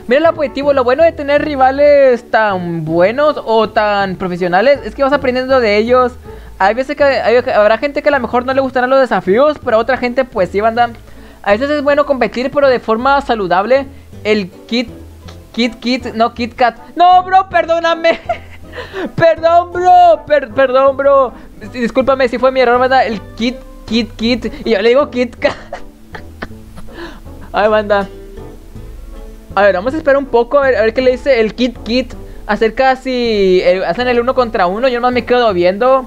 Mira el objetivo. Lo bueno de tener rivales tan buenos o tan profesionales es que vas aprendiendo de ellos. Hay veces que hay, habrá gente que a lo mejor no le gustarán los desafíos, pero a otra gente pues sí, banda. A veces es bueno competir, pero de forma saludable. El Kit... Kit, Kit, no, Kit Kat. No, bro, perdóname. Perdón, bro. Per perdón, bro. Discúlpame si fue mi error, banda. El Kit, Kit, Kit. Y yo le digo Kit Kat. Ay, banda. A ver, vamos a esperar un poco. A ver, a ver qué le dice el Kit, Kit. Acerca si el, hacen el uno contra uno. Yo nomás me quedo viendo.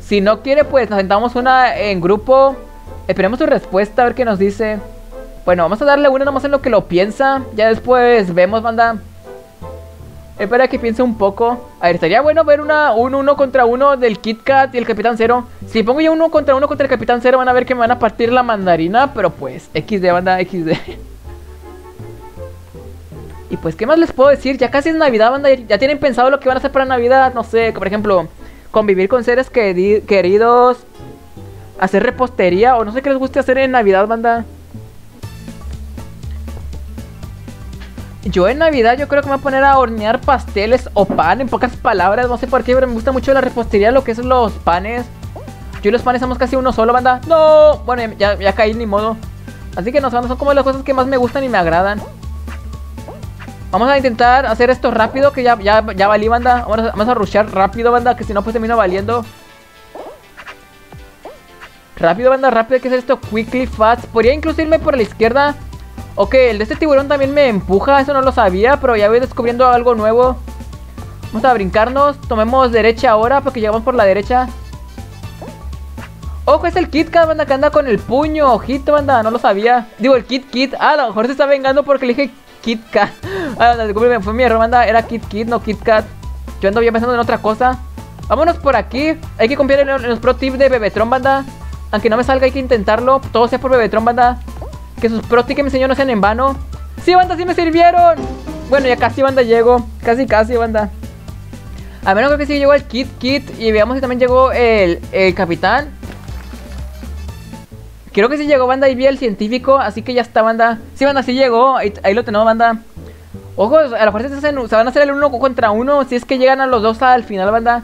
Si no quiere, pues nos sentamos una en grupo. Esperemos su respuesta, a ver qué nos dice. Bueno, vamos a darle una nomás en lo que lo piensa. Ya después vemos, banda. Espera que piense un poco. A ver, estaría bueno ver una, un uno contra uno del KitKat y el Capitán Zero. Si pongo yo uno contra uno contra el Capitán Zero, van a ver que me van a partir la mandarina. Pero pues, equis de, banda, equis de. Y pues, ¿qué más les puedo decir? Ya casi es Navidad, banda. Ya tienen pensado lo que van a hacer para Navidad. No sé, por ejemplo, convivir con seres queridos, hacer repostería, o no sé qué les guste hacer en Navidad, banda. Yo en Navidad yo creo que me voy a poner a hornear pasteles o pan, en pocas palabras. No sé por qué, pero me gusta mucho la repostería, lo que son los panes. Yo y los panes somos casi uno solo, banda. No, bueno, ya, ya caí, ni modo. Así que no, son como las cosas que más me gustan y me agradan. Vamos a intentar hacer esto rápido, que ya, ya, ya valí, banda. Vamos a, vamos a rushear rápido, banda, que si no pues termino valiendo. Rápido, banda, rápido, hay que hacer esto quickly, fast. Podría incluso irme por la izquierda. Ok, el de este tiburón también me empuja, eso no lo sabía, pero ya voy descubriendo algo nuevo. Vamos a brincarnos, tomemos derecha ahora porque llegamos por la derecha. Ojo, es el KitKat, banda, que anda con el puño, ojito, banda, no lo sabía. Digo, el KitKat, ah, a lo mejor se está vengando porque le dije KitKat. Ah, discúlpeme, fue mi error, banda, era KitKat, no KitKat. Yo ando ya pensando en otra cosa. Vámonos por aquí, hay que confiar en los pro tips de Bebetrompa, banda. Aunque no me salga hay que intentarlo, todo sea por Bebetrompa, banda. Que sus protis que me enseñó no sean en vano. ¡Sí, banda! ¡Sí me sirvieron! Bueno, ya casi, banda, llego. Casi, casi, banda. A menos creo que sí llegó el KitKat. Y veamos si también llegó el, el capitán. Creo que sí llegó, banda. Y vi el científico. Así que ya está, banda. Sí, banda, sí llegó. Ahí, ahí lo tenemos, banda. Ojo, a la fuerza se, se van a hacer el uno contra uno. Si es que llegan a los dos al final, banda.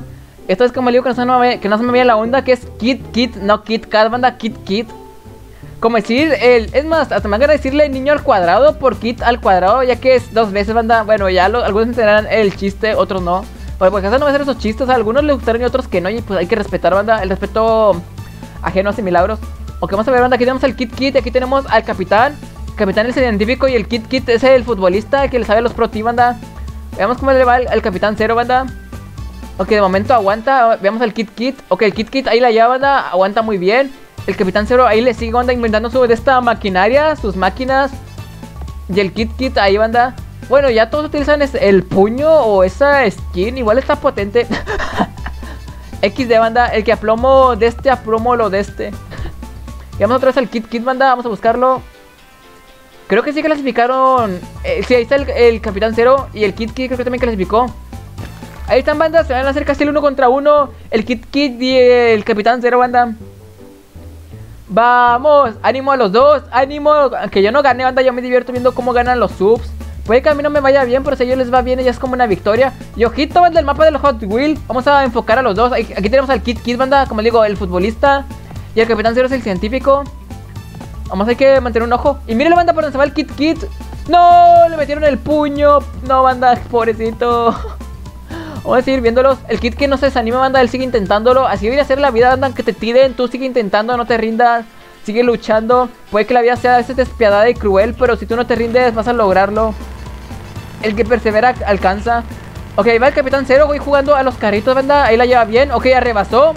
Esto es como el lío que no se me, que no se me veía la onda. Que es KitKat, no KitKat, banda. KitKat. Como decir, el, es más, hasta me van a decirle niño al cuadrado por Kit al cuadrado, ya que es dos veces, banda. Bueno, ya lo, algunos entenderán el chiste, otros no. Bueno, pues acá no va a ser esos chistes, a algunos les gustaron y otros que no, y pues hay que respetar, banda, el respeto ajeno hace milagros. Ok, vamos a ver, banda, aquí tenemos al KitKat, aquí tenemos al capitán. El capitán es el científico y el KitKat es el futbolista que le sabe los pro team, banda. Veamos cómo le va al capitán Zero, banda. Ok, de momento aguanta, veamos al KitKat. Ok, el KitKat ahí la lleva, banda, aguanta muy bien. El Capitán Zero ahí le sigue, anda inventando su de esta maquinaria, sus máquinas. Y el KitKat ahí, banda. Bueno, ya todos utilizan el puño o esa skin, igual está potente. equis de, banda, el que aplomo de este, aplomo lo de este. Y vamos otra vez al KitKat, banda, vamos a buscarlo. Creo que sí clasificaron, eh, sí, ahí está el, el Capitán Zero y el KitKat creo que también clasificó. Ahí están, banda, se van a hacer casi el uno contra uno, el KitKat y el Capitán Zero, banda. Vamos, ánimo a los dos, ánimo, que yo no gané, banda, yo me divierto viendo cómo ganan los subs. Puede que a mí no me vaya bien, pero si a ellos les va bien, ya es como una victoria. Y ojito, banda, el mapa de los Hot Wheels, vamos a enfocar a los dos. Aquí tenemos al KitKat, banda, como les digo, el futbolista. Y el Capitán Zero es el científico. Vamos, hay que mantener un ojo. Y miren la banda por donde se va el KitKat. No, le metieron el puño. No, banda, pobrecito. Vamos a seguir viéndolos. El KitKat no se desanima, banda. Él sigue intentándolo. Así debería ser la vida, banda. Que te tiren. Tú sigue intentando. No te rindas. Sigue luchando. Puede que la vida sea a veces despiadada y cruel. Pero si tú no te rindes, vas a lograrlo. El que persevera alcanza. Ok, ahí va el Capitán Zero. Voy jugando a los carritos, banda. Ahí la lleva bien. Ok, ya rebasó.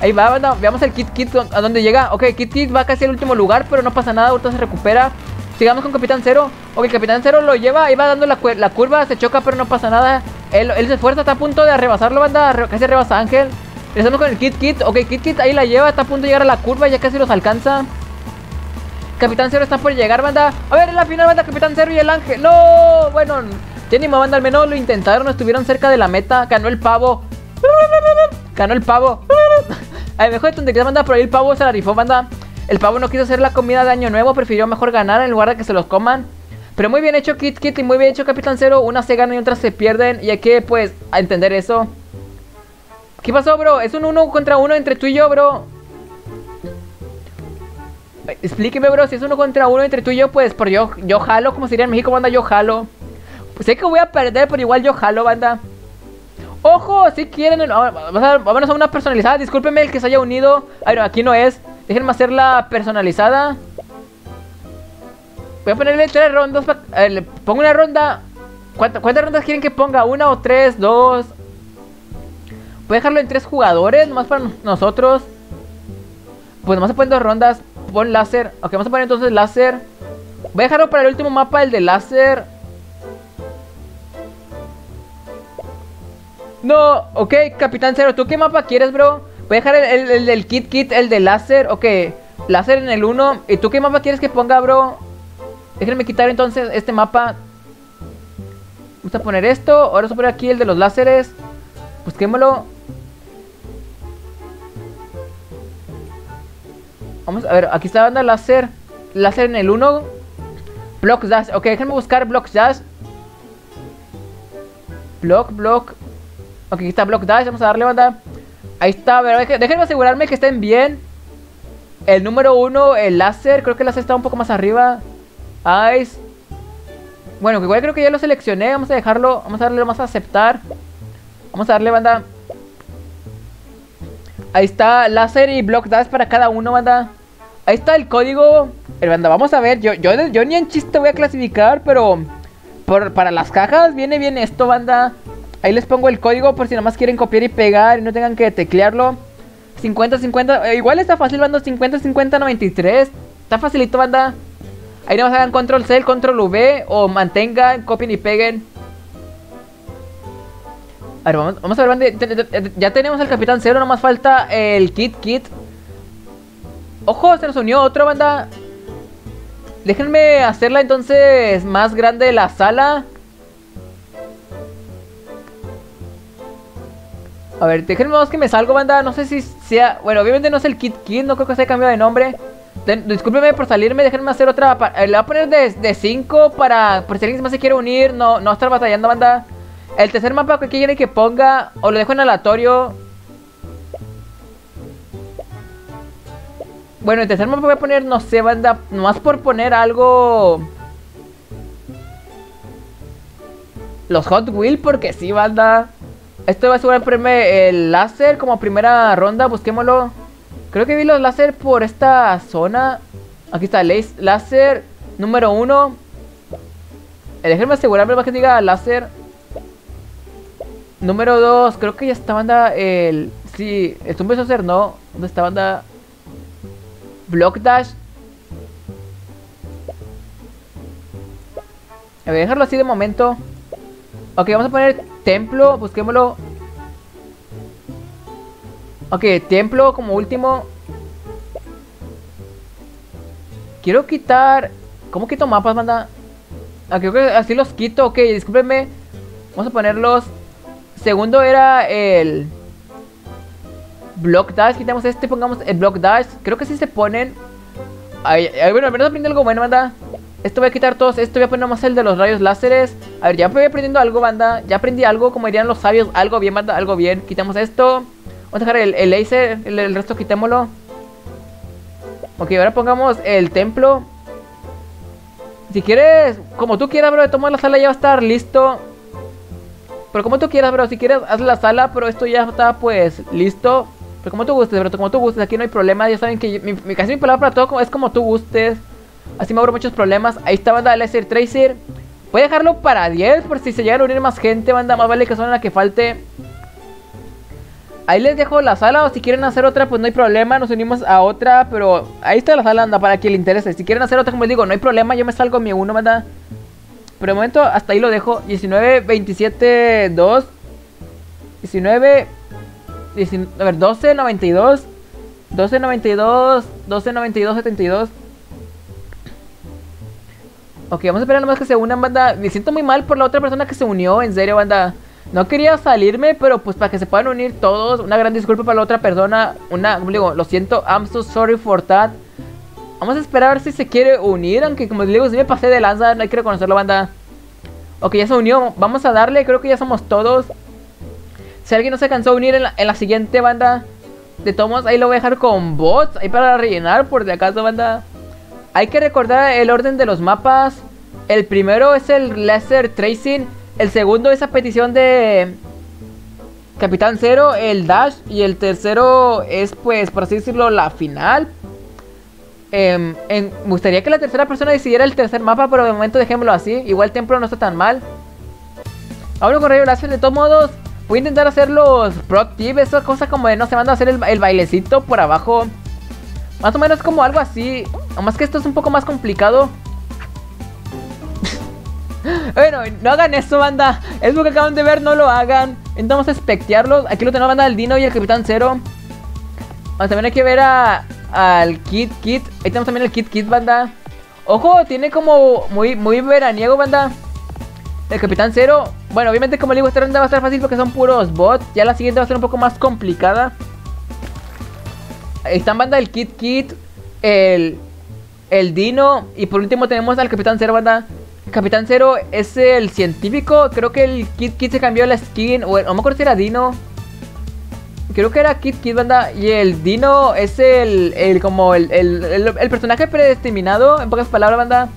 Ahí va, banda. Veamos el KitKat a dónde llega. Ok, KitKat va casi al último lugar. Pero no pasa nada. Ahorita se recupera. Sigamos con Capitán Zero. Ok, el Capitán Zero lo lleva. Ahí va dando la, la curva. Se choca, pero no pasa nada. Él, él se esfuerza, está a punto de rebasarlo, banda. Casi rebasa a Ángel. Empezamos con el KitKat. Ok, KitKat ahí la lleva, está a punto de llegar a la curva. Ya casi los alcanza. Capitán Zero están por llegar, banda. A ver, en la final, banda, Capitán Zero y el Ángel. No, bueno, ya ni me banda, al menos lo intentaron, estuvieron cerca de la meta. Ganó el pavo. Ganó el pavo. A ver, mejor de donde queda, banda, por ahí el pavo se la rifó, banda. El pavo no quiso hacer la comida de año nuevo, prefirió mejor ganar en lugar de que se los coman. Pero muy bien hecho KitKit y muy bien hecho Capitán Zero. Unas se ganan y otras se pierden, y hay que, pues, entender eso. ¿Qué pasó, bro? Es un uno contra uno entre tú y yo, bro. Explíqueme, bro, si es uno contra uno entre tú y yo, pues, por yo, yo jalo, como sería en México, banda, yo jalo. Pues sé que voy a perder, pero igual yo jalo, banda. ¡Ojo! Si quieren, vámonos a una personalizada. Discúlpenme el que se haya unido. Ay, no, aquí no es. Déjenme hacer la personalizada. Voy a ponerle tres rondas. Eh, le pongo una ronda. ¿Cuántas, ¿Cuántas rondas quieren que ponga? ¿Una o tres? ¿Dos? Voy a dejarlo en tres jugadores, más para nosotros. Pues nomás se ponen dos rondas. Pon láser. Ok, vamos a poner entonces láser. Voy a dejarlo para el último mapa, el de láser. No, ok, Capitán Zero, ¿tú qué mapa quieres, bro? Voy a dejar el del el, el KitKit, el de láser. Ok, láser en el uno. ¿Y tú qué mapa quieres que ponga, bro? Déjenme quitar entonces este mapa. Vamos a poner esto. Ahora vamos a poner aquí el de los láseres. Busquémoslo. Vamos a ver, aquí está banda láser. Láser en el uno. Block Dash. Ok, déjenme buscar Block Dash. Block, block. Ok, aquí está Block Dash. Vamos a darle, banda. Ahí está, pero déjenme asegurarme que estén bien. El número uno, el láser. Creo que el láser está un poco más arriba. Ice. Bueno, igual creo que ya lo seleccioné. Vamos a dejarlo. Vamos a darle más a aceptar. Vamos a darle, banda. Ahí está láser y Block Dash para cada uno, banda. Ahí está el código. El banda, vamos a ver. Yo, yo, yo ni en chiste voy a clasificar, pero por, para las cajas viene bien esto, banda. Ahí les pongo el código por si nomás quieren copiar y pegar y no tengan que teclearlo. cincuenta cincuenta. Eh, igual está fácil, banda. cincuenta cincuenta noventa y tres. Está facilito, banda. Ahí nomás hagan control C, control V, o mantengan, copien y peguen. A ver, vamos, vamos a ver, banda. Ya tenemos al Capitán Zero, nomás falta el KitKit. Ojo, se nos unió otro, banda. Déjenme hacerla entonces más grande la sala. A ver, déjenme más que me salgo, banda. No sé si sea... Bueno, obviamente no es el KitKit, no creo que se haya cambiado de nombre. Discúlpenme por salirme, déjenme hacer otra. Le voy a poner de cinco para... Por si alguien más se quiere unir, no, no estar batallando, banda. El tercer mapa que quieren que ponga, o lo dejo en aleatorio. Bueno, el tercer mapa voy a poner, no sé, banda, nomás por poner algo. Los Hot Wheels, porque sí, banda. Esto va a asegurarme el láser como primera ronda, busquémoslo. Creo que vi los láser por esta zona. Aquí está, láser número uno. Déjenme asegurarme más que diga láser. Número dos, creo que ya está, banda, el... Sí, es un beso ser, no. ¿Dónde está, banda? Block Dash. A ver, dejarlo así de momento. Ok, vamos a poner templo, busquémoslo. Ok, templo como último. Quiero quitar... ¿Cómo quito mapas, banda? Ah, creo que así los quito, ok, discúlpenme. Vamos a ponerlos... Segundo era el Block Dash. Quitamos este, pongamos el Block Dash. Creo que sí se ponen. Ay, ay, bueno, al menos aprendí algo bueno, banda. Esto voy a quitar todos. Esto voy a poner más el de los rayos láseres. A ver, ya voy aprendiendo algo, banda. Ya aprendí algo, como dirían los sabios. Algo bien, banda, algo bien. Quitamos esto. Vamos a dejar el, el laser. El, el resto quitémoslo. Ok, ahora pongamos el templo. Si quieres, como tú quieras, bro. Toma la sala, ya va a estar listo. Pero como tú quieras, bro, si quieres haz la sala, pero esto ya está, pues, listo. Pero como tú gustes, bro, como tú gustes, aquí no hay problema. Ya saben que yo, mi, mi, casi mi palabra para todo es como tú gustes. Así me abro muchos problemas. Ahí está, banda, Laser Tracer. Voy a dejarlo para diez, por si se llegan a unir más gente, banda, más vale que son la que falte. Ahí les dejo la sala, o si quieren hacer otra, pues no hay problema, nos unimos a otra. Pero ahí está la sala, anda, para quien le interese. Si quieren hacer otra, como les digo, no hay problema, yo me salgo en mi uno, banda. Pero de momento hasta ahí lo dejo. diecinueve, veintisiete, dos, diecinueve, diecinueve, a ver, doce, noventa y dos, doce, noventa y dos, doce, noventa y dos, setenta y dos. Ok, vamos a esperar nomás que se unan, banda. Me siento muy mal por la otra persona que se unió. En serio, banda, no quería salirme, pero pues para que se puedan unir todos. Una gran disculpa para la otra persona. Una, como digo, lo siento, I'm so sorry for that. Vamos a esperar a ver si se quiere unir. Aunque como les digo, si me pasé de lanza, no hay que reconocerlo, banda. Ok, ya se unió, vamos a darle, creo que ya somos todos. Si alguien no se cansó de unir en la, en la siguiente, banda, de todos ahí lo voy a dejar con bots, ahí para rellenar por si acaso, banda. Hay que recordar el orden de los mapas. El primero es el Laser Tracing. El segundo es a petición de Capitán Zero, el Dash. Y el tercero es, pues, por así decirlo, la final. Eh, eh, me gustaría que la tercera persona decidiera el tercer mapa, pero de momento dejémoslo así. Igual Templo no está tan mal. Ahora con Rayo Láser, de todos modos, voy a intentar hacer los pro tips, esas cosas como de no se manda a hacer el, el bailecito por abajo. Más o menos como algo así. Nomás que esto es un poco más complicado. Bueno, no hagan eso, banda. Es lo que acaban de ver, no lo hagan. Entonces espectearlos. Aquí lo tenemos, banda, el Dino y el Capitán Zero. También hay que ver a... al KitKit. Ahí tenemos también el KitKit, banda. Ojo, tiene como muy, muy veraniego, banda, el Capitán Zero. Bueno, obviamente como le digo, esta ronda va a estar fácil porque son puros bots. Ya la siguiente va a ser un poco más complicada. Ahí están, banda, el KitKit, el, el Dino. Y por último tenemos al Capitán Zero, banda. Capitán Zero es el científico. Creo que el KitKit se cambió la skin. O el, no me acuerdo si era Dino. Creo que era KitKit, banda. Y el Dino es el, el como el, el, el, el personaje predestinado. En pocas palabras, banda.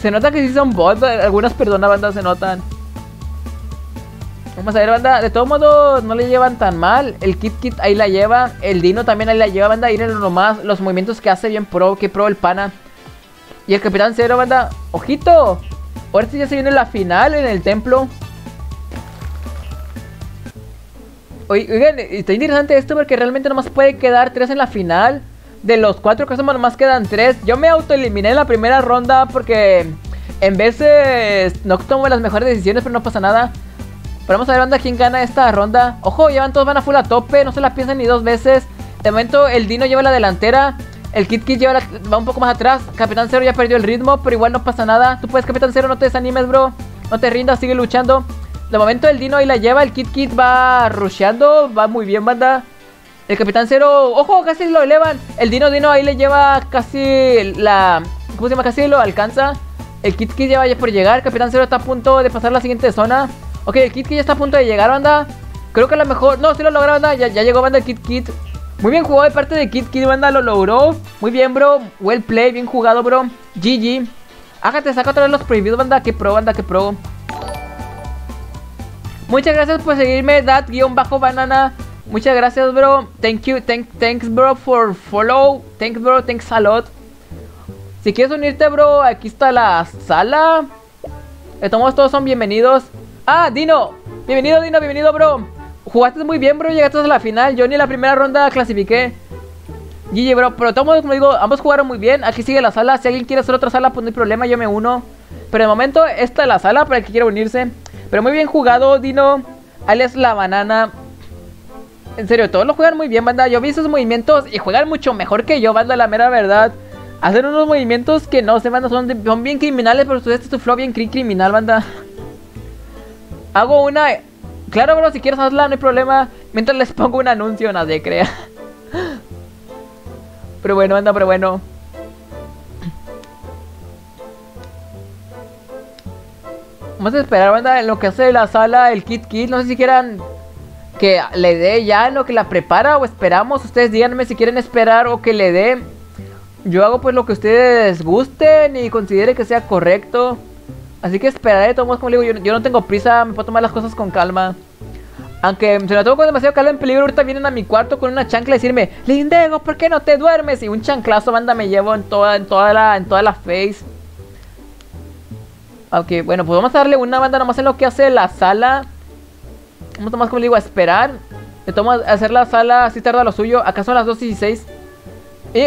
Se nota que sí son bots. Algunas personas, banda, se notan. Vamos a ver, banda. De todos modos, no le llevan tan mal. El KitKit ahí la lleva. El Dino también ahí la lleva, banda. Y miren nomás los movimientos que hace bien pro. Que pro el pana. Y el Capitán Zero, banda. ¡Ojito! Ahora sí ya se viene la final en el templo. Oigan, está interesante esto porque realmente nomás puede quedar tres en la final. De los cuatro que somos nomás quedan tres. Yo me autoeliminé en la primera ronda porque en veces no tomo las mejores decisiones, pero no pasa nada. Pero vamos a ver, banda, quién gana esta ronda. Ojo, ya van todos, van a full a tope, no se la piensan ni dos veces. De momento el Dino lleva la delantera. El KitKit lleva la, va un poco más atrás. Capitán Zero ya perdió el ritmo, pero igual no pasa nada. Tú puedes, Capitán Zero, no te desanimes, bro. No te rindas, sigue luchando. De momento el Dino ahí la lleva, el KitKit va rusheando, va muy bien, banda. El Capitán Zero, ojo, casi lo elevan. El Dino Dino ahí le lleva casi la... ¿Cómo se llama? Casi lo alcanza. El KitKit ya vaya por llegar, Capitán Zero está a punto de pasar la siguiente zona. Ok, el KitKit ya está a punto de llegar, banda. Creo que a lo mejor... No, sí lo logra, banda, ya, ya llegó, banda, el KitKit. Muy bien jugado de parte de KitKit, banda, lo logró. Muy bien, bro, well play, bien jugado, bro. G G. Hágate, saca otra vez los prohibidos, banda, que pro, banda, que pro. Muchas gracias por seguirme, that guión bajo banana. Muchas gracias, bro. Thank you, thank, thanks, bro, for follow. Thanks, bro, thanks a lot. Si quieres unirte, bro, aquí está la sala. Estamos todos, son bienvenidos. Ah, Dino, bienvenido, Dino, bienvenido, bro. Jugaste muy bien, bro, llegaste a la final. Yo ni la primera ronda clasifiqué. G G, bro, pero todos, como digo, ambos jugaron muy bien. Aquí sigue la sala, si alguien quiere hacer otra sala, pues no hay problema, yo me uno. Pero de momento, esta es la sala para el que quiera unirse. Pero muy bien jugado, Dino, alias la banana. En serio, todos lo juegan muy bien, banda. Yo vi esos movimientos y juegan mucho mejor que yo, banda, la mera verdad. Hacen unos movimientos que no se van, son, de, son bien criminales, pero este es tu flow bien criminal, banda. Hago una... Claro, bro, si quieres hazla, no hay problema. Mientras les pongo un anuncio, nadie crea. Pero bueno, banda, pero bueno. Vamos a esperar, banda, en lo que hace la sala el KitKit. No sé si quieran que le dé ya en lo que la prepara o esperamos. Ustedes díganme si quieren esperar o que le dé. Yo hago pues lo que ustedes gusten y consideren que sea correcto. Así que esperaré, todos modos, como digo, yo, yo no tengo prisa, me puedo tomar las cosas con calma. Aunque se la tomo con demasiado calma en peligro, ahorita vienen a mi cuarto con una chancla y decirme, Lindego, ¿por qué no te duermes? Y un chanclazo, banda, me llevo en toda, en toda la, en toda la face. Ok, bueno, pues vamos a darle una, banda, nomás en lo que hace la sala. Vamos nomás, como le digo, a esperar. Le tomo a hacer la sala, así tarda lo suyo. Acá son las dos y dieciséis. Y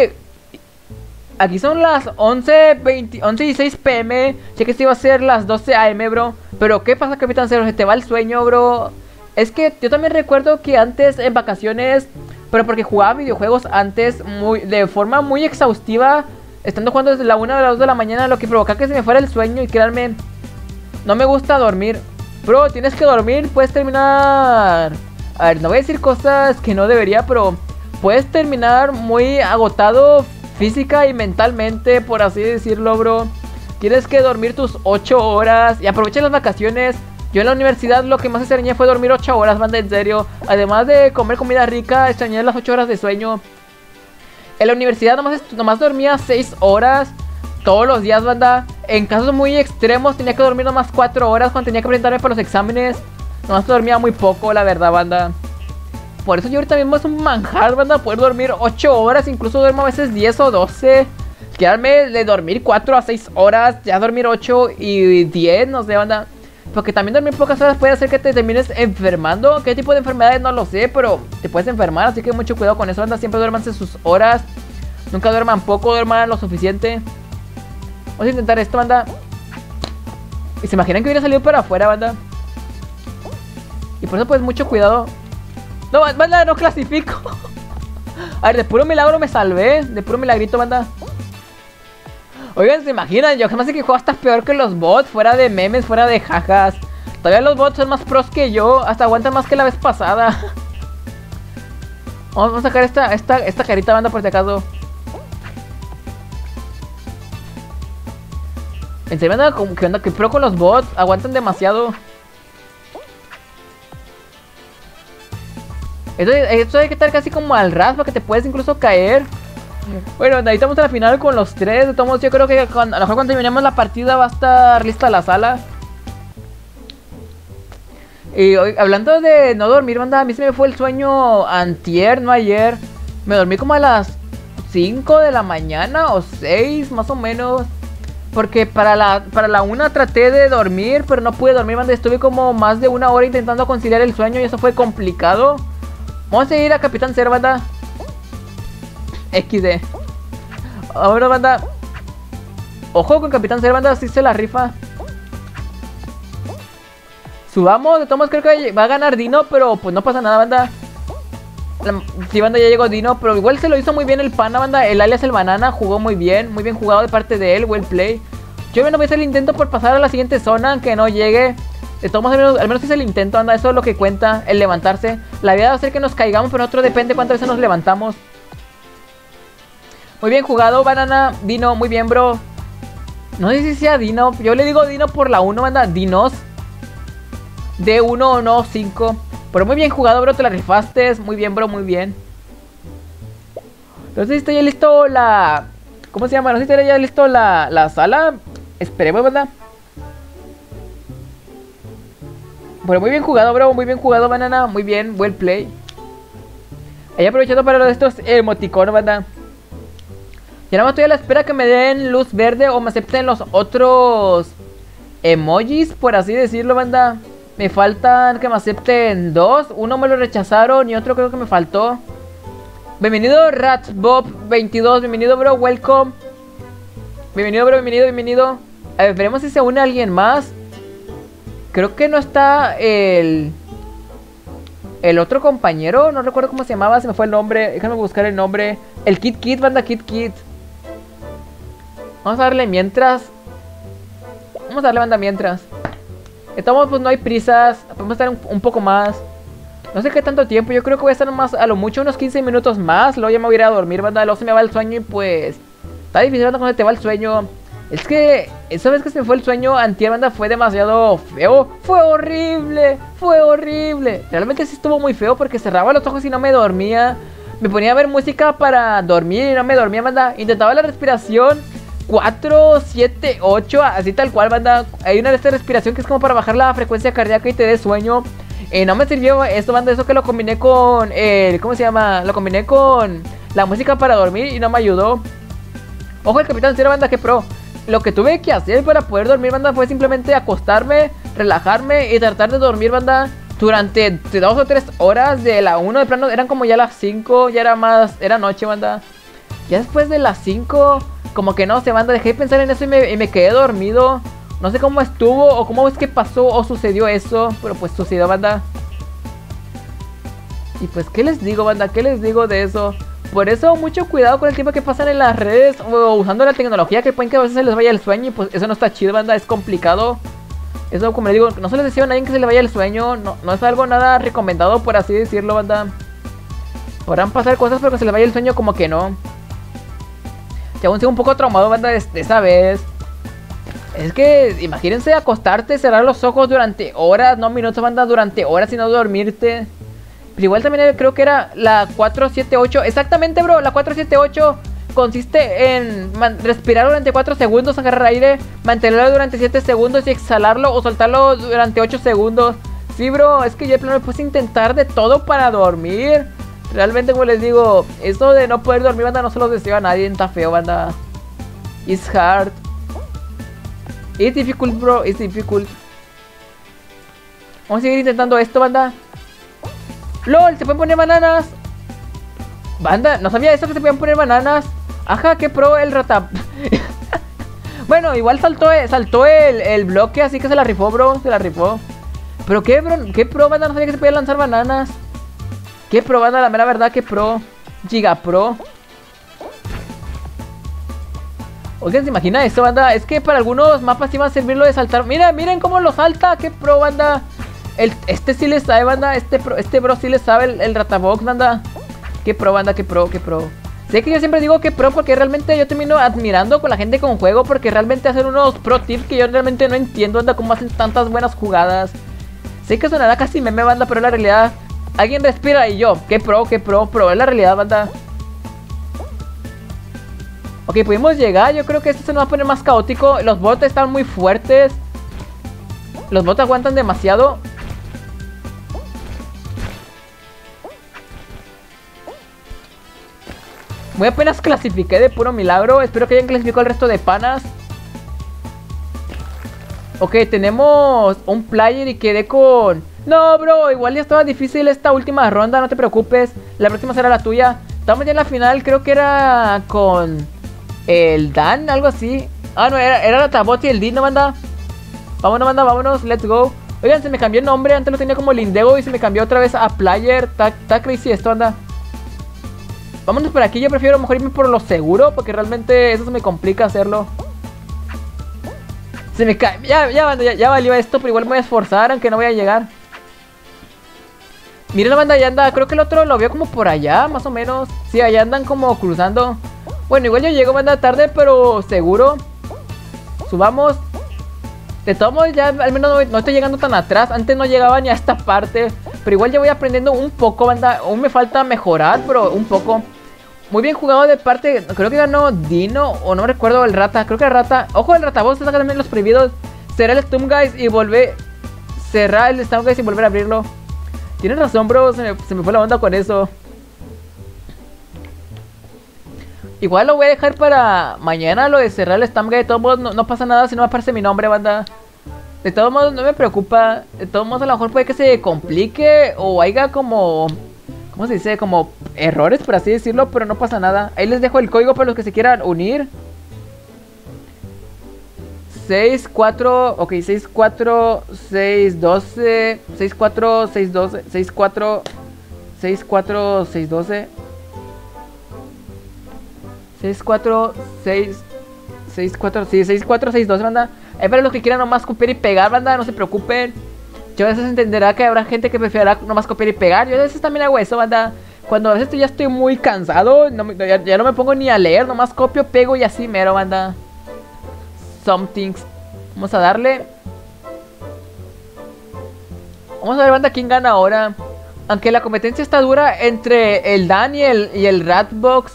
aquí son las once y dieciséis pm. Sé que esto iba a ser las doce am, bro. Pero ¿qué pasa, Capitán Zero? Se te va el sueño, bro. Es que yo también recuerdo que antes, en vacaciones, pero porque jugaba videojuegos antes muy, de forma muy exhaustiva, estando jugando desde la una a las dos de la mañana, lo que provoca que se me fuera el sueño. Y créanme, no me gusta dormir. Bro, tienes que dormir, puedes terminar... A ver, no voy a decir cosas que no debería, pero puedes terminar muy agotado física y mentalmente, por así decirlo, bro. Tienes que dormir tus ocho horas y aprovecha las vacaciones. Yo en la universidad lo que más extrañé fue dormir ocho horas, banda, en serio. Además de comer comida rica, extrañé las ocho horas de sueño. En la universidad nomás, nomás dormía seis horas todos los días, banda. En casos muy extremos tenía que dormir nomás cuatro horas cuando tenía que presentarme para los exámenes. Nomás dormía muy poco, la verdad, banda. Por eso yo ahorita mismo es un manjar, banda, poder dormir ocho horas. Incluso duermo a veces diez o doce. Quedarme de dormir cuatro a seis horas, ya dormir ocho y diez, no sé, banda. Porque también dormir pocas horas puede hacer que te termines enfermando. ¿Qué tipo de enfermedades? No lo sé, pero te puedes enfermar, así que mucho cuidado con eso, banda. Siempre duérmanse sus horas. Nunca duerman poco, duerman lo suficiente. Vamos a intentar esto, banda. ¿Y se imaginan que hubiera salido para afuera, banda? Y por eso pues mucho cuidado. No, banda, no clasifico. A ver, de puro milagro me salvé. De puro milagrito, banda. Oigan, ¿se imaginan? Yo jamás sé que juego hasta peor que los bots. Fuera de memes, fuera de jajas. Todavía los bots son más pros que yo. Hasta aguantan más que la vez pasada. Vamos a sacar esta, esta, esta carita, banda, por si acaso. En serio, banda, ¿qué onda? ¿Qué pro con los bots? Aguantan demasiado. Esto, esto hay que estar casi como al ras, porque te puedes incluso caer. Bueno, ahí estamos a la final con los tres. De todos modos, yo creo que cuando, a lo mejor cuando terminemos la partida va a estar lista la sala. Y hoy, hablando de no dormir, banda, a mí se me fue el sueño antier, no ayer. Me dormí como a las cinco de la mañana o seis, más o menos. Porque para la, para la una traté de dormir, pero no pude dormir, banda. Estuve como más de una hora intentando conciliar el sueño y eso fue complicado. Vamos a ir a Capitán Zero, banda. equis de. Ahora, banda, ojo con Capitán Zero, banda, si se la rifa. Subamos, de todos modos creo que va a ganar Dino, pero pues no pasa nada, banda. Sí, banda, ya llegó Dino, pero igual se lo hizo muy bien el pana, banda. El alias el banana jugó muy bien, muy bien jugado de parte de él, well play. Yo al menos voy a hacer el intento por pasar a la siguiente zona, aunque no llegue. De todos modos, al menos, al menos hice el intento, banda, eso es lo que cuenta, el levantarse. La vida va a hacer que nos caigamos, pero nosotros depende cuántas veces nos levantamos. Muy bien jugado, banana, Dino, muy bien, bro. No sé si sea Dino, yo le digo Dino por la uno, banda, Dinos. de uno o no, cinco. Pero muy bien jugado, bro, te la rifaste, muy bien, bro, muy bien. No sé si está ya listo la... ¿Cómo se llama? No sé si está ya listo la, la sala. Esperemos, banda. Pero muy bien jugado, bro, muy bien jugado, banana, muy bien, buen play. Ahí aprovechando para los estos emoticonos, banda. Y nada más estoy a la espera que me den luz verde o me acepten los otros emojis, por así decirlo, banda. Me faltan que me acepten dos. Uno me lo rechazaron y otro creo que me faltó. Bienvenido Ratbox veintidós, bienvenido, bro, welcome. Bienvenido, bro, bienvenido, bienvenido. A ver, veremos si se une alguien más. Creo que no está el... El otro compañero, no recuerdo cómo se llamaba, se me fue el nombre. Déjame buscar el nombre. El KitKit, banda, KitKit. Vamos a darle mientras. Vamos a darle, banda, mientras. Estamos, pues no hay prisas. Podemos estar un, un poco más. No sé qué tanto tiempo. Yo creo que voy a estar más, a lo mucho unos quince minutos más. Luego ya me voy a ir a dormir, banda. Luego se me va el sueño y pues... Está difícil, banda, cuando te va el sueño. Es que... Esa vez que se me fue el sueño antier, banda, fue demasiado feo. Fue horrible. Fue horrible. Realmente sí estuvo muy feo porque cerraba los ojos y no me dormía. Me ponía a ver música para dormir y no me dormía, banda. Intentaba la respiración... cuatro, siete, ocho, así tal cual, banda. Hay una de estas respiración que es como para bajar la frecuencia cardíaca y te dé sueño. eh, No me sirvió esto, banda, eso que lo combiné con el... ¿Cómo se llama? Lo combiné con la música para dormir y no me ayudó. Ojo el Capitán Zero, banda, que pro. Lo que tuve que hacer para poder dormir, banda, fue simplemente acostarme, relajarme y tratar de dormir, banda, durante dos o tres horas. De la una de plano, eran como ya las cinco. Ya era más, era noche, banda. Ya después de las cinco... Como que no se banda, dejé de pensar en eso y me, y me quedé dormido. No sé cómo estuvo o cómo es que pasó o sucedió eso, pero pues sucedió, banda. Y pues, ¿qué les digo, banda? ¿Qué les digo de eso? Por eso mucho cuidado con el tiempo que pasan en las redes o usando la tecnología, que pueden que a veces se les vaya el sueño. Y pues eso no está chido, banda, es complicado. Eso, como les digo, no se les deseo a nadie que se le vaya el sueño. No, no es algo nada recomendado, por así decirlo, banda. Podrán pasar cosas, pero que se les vaya el sueño como que no. Ya aún sigo un poco traumado, banda, de, de esa vez. Es que imagínense acostarte, cerrar los ojos durante horas, no minutos, banda, durante horas y no dormirte. Pero igual también creo que era la cuatro siete ocho. Exactamente, bro, la cuatro siete ocho consiste en respirar durante cuatro segundos, agarrar aire, mantenerlo durante siete segundos y exhalarlo o soltarlo durante ocho segundos. Sí, bro, es que yo de plano me puse a intentar de todo para dormir. Realmente, como les digo, eso de no poder dormir, banda, no se lo deseo a nadie, está feo, banda. It's hard. It's difficult, bro, it's difficult. Vamos a seguir intentando esto, banda. LOL, se pueden poner bananas. Banda, no sabía eso, que se podían poner bananas. Ajá, qué pro el ratap. Bueno, igual saltó, saltó el, el bloque, así que se la rifó, bro. Se la rifó. Pero qué, bro, qué pro, banda, no sabía que se podía lanzar bananas. Qué pro, banda, la mera verdad, qué pro. Giga pro. Oigan, ¿se imagina eso, banda? Es que para algunos mapas sí va a servir lo de saltar. Mira, miren cómo lo salta, qué pro, banda. El, este sí le sabe, banda, este, pro, este bro sí le sabe el, el Ratbox, banda. Qué pro, banda, qué pro, qué pro. Sé que yo siempre digo que pro porque realmente yo termino admirando con la gente con juego, porque realmente hacen unos pro tips que yo realmente no entiendo, banda, cómo hacen tantas buenas jugadas. Sé que sonará casi meme, banda, pero en la realidad alguien respira y yo, qué pro, qué pro, pro, es la realidad, banda. Ok, pudimos llegar, yo creo que esto se nos va a poner más caótico. Los bots están muy fuertes. Los bots aguantan demasiado. Muy apenas clasifiqué de puro milagro. Espero que hayan clasificado el resto de panas. Ok, tenemos un player y quedé con... No, bro, igual ya estaba difícil esta última ronda, no te preocupes. La próxima será la tuya. Estamos ya en la final, creo que era con el Dan, algo así. Ah, no, era, era la Tabot y el Dino, banda. Vámonos, banda, vámonos, let's go. Oigan, se me cambió el nombre, antes lo tenía como Lindego y se me cambió otra vez a Player. Está crazy esto, banda. Vámonos por aquí, yo prefiero mejor irme por lo seguro, porque realmente eso se me complica hacerlo. Se me cae, ya, ya, banda, ya, ya valió esto, pero igual me voy a esforzar, aunque no voy a llegar. Miren, la banda ya anda, creo que el otro lo vio como por allá, más o menos. Sí, allá andan como cruzando. Bueno, igual yo llego, banda, tarde, pero seguro. Subamos. De todos modos, ya al menos no, no estoy llegando tan atrás, antes no llegaba ni a esta parte. Pero igual ya voy aprendiendo un poco, banda, aún me falta mejorar, pero un poco. Muy bien jugado de parte, creo que ganó Dino, o no recuerdo, el Rata, creo que el Rata. Ojo, el Rata, vos te sacan también los prohibidos. Será el Stumble Guys y volver, cerrar el Stumble Guys y volver a abrirlo. Tienes razón, bro, se me, se me fue la onda con eso. Igual lo voy a dejar para mañana, lo de cerrar el Stumble Guys. De todos modos, no, no pasa nada si no me aparece mi nombre, banda. De todos modos, no me preocupa. De todos modos, a lo mejor puede que se complique o haya como... ¿Cómo se dice? Como errores, por así decirlo, pero no pasa nada. Ahí les dejo el código para los que se quieran unir. seis cuatro... Ok, seis cuatro seis uno dos... seis cuatro seis uno dos... seis cuatro... seis cuatro seis uno dos... seis cuatro seis... seis cuatro... Sí, seis cuatro seis dos, banda. Es para los que quieran nomás copiar y pegar, banda, no se preocupen. Yo a veces entenderá que habrá gente que prefiera nomás copiar y pegar. Yo a veces también hago eso, banda. Cuando a veces ya estoy muy cansado, no, ya, ya no me pongo ni a leer, nomás copio, pego y así mero, banda. Somethings. Vamos a darle. Vamos a ver, banda, quién gana ahora. Aunque la competencia está dura entre el Dan y el, y el Ratbox.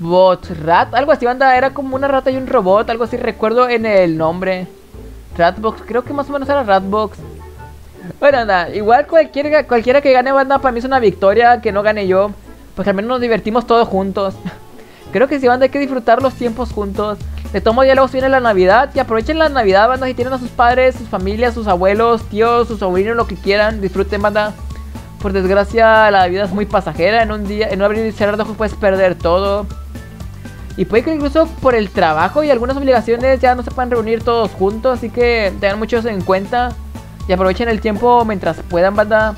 Bot, Rat, algo así, banda, era como una rata y un robot, algo así, recuerdo en el nombre. Ratbox, creo que más o menos era Ratbox. Bueno, anda, igual cualquiera, cualquiera que gane, banda, para mí es una victoria, que no gane yo, porque al menos nos divertimos todos juntos. Creo que sí, banda, hay que disfrutar los tiempos juntos. De todos modos, ya luego viene la Navidad, y aprovechen la Navidad, banda, si tienen a sus padres, sus familias, sus abuelos, tíos, sus sobrinos, lo que quieran, disfruten, banda. Por desgracia, la vida es muy pasajera, en un día, en un abrir y cerrar de ojos puedes perder todo. Y puede que incluso por el trabajo y algunas obligaciones ya no se puedan reunir todos juntos. Así que tengan muchos en cuenta y aprovechen el tiempo mientras puedan, banda.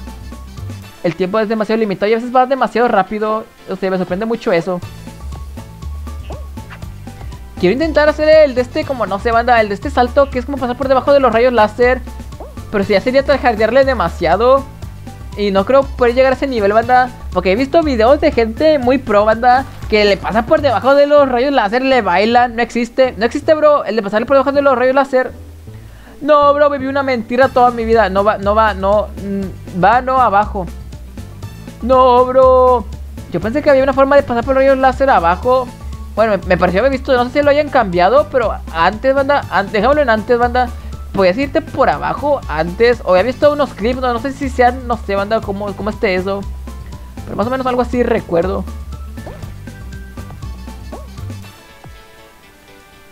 el tiempo es demasiado limitado y a veces vas demasiado rápido. O sea, me sorprende mucho eso. Quiero intentar hacer el de este, como no sé, banda, el de este salto, que es como pasar por debajo de los rayos láser. Pero si ya sería trajardearle demasiado. Y no creo poder llegar a ese nivel, banda. Porque he visto videos de gente muy pro, banda, que le pasa por debajo de los rayos láser, le bailan. No existe, no existe, bro, el de pasarle por debajo de los rayos láser. No, bro, viví una mentira toda mi vida. No va, no va, no. Va, no, abajo. No, bro. Yo pensé que había una forma de pasar por rayos láser abajo. Bueno, me, me pareció haber visto. No sé si lo hayan cambiado, pero antes, banda, antes, déjamelo en antes, banda. Podías irte por abajo antes. O había visto unos clips, no, no sé si sean, no sé, banda, cómo, cómo esté eso. Pero más o menos algo así recuerdo.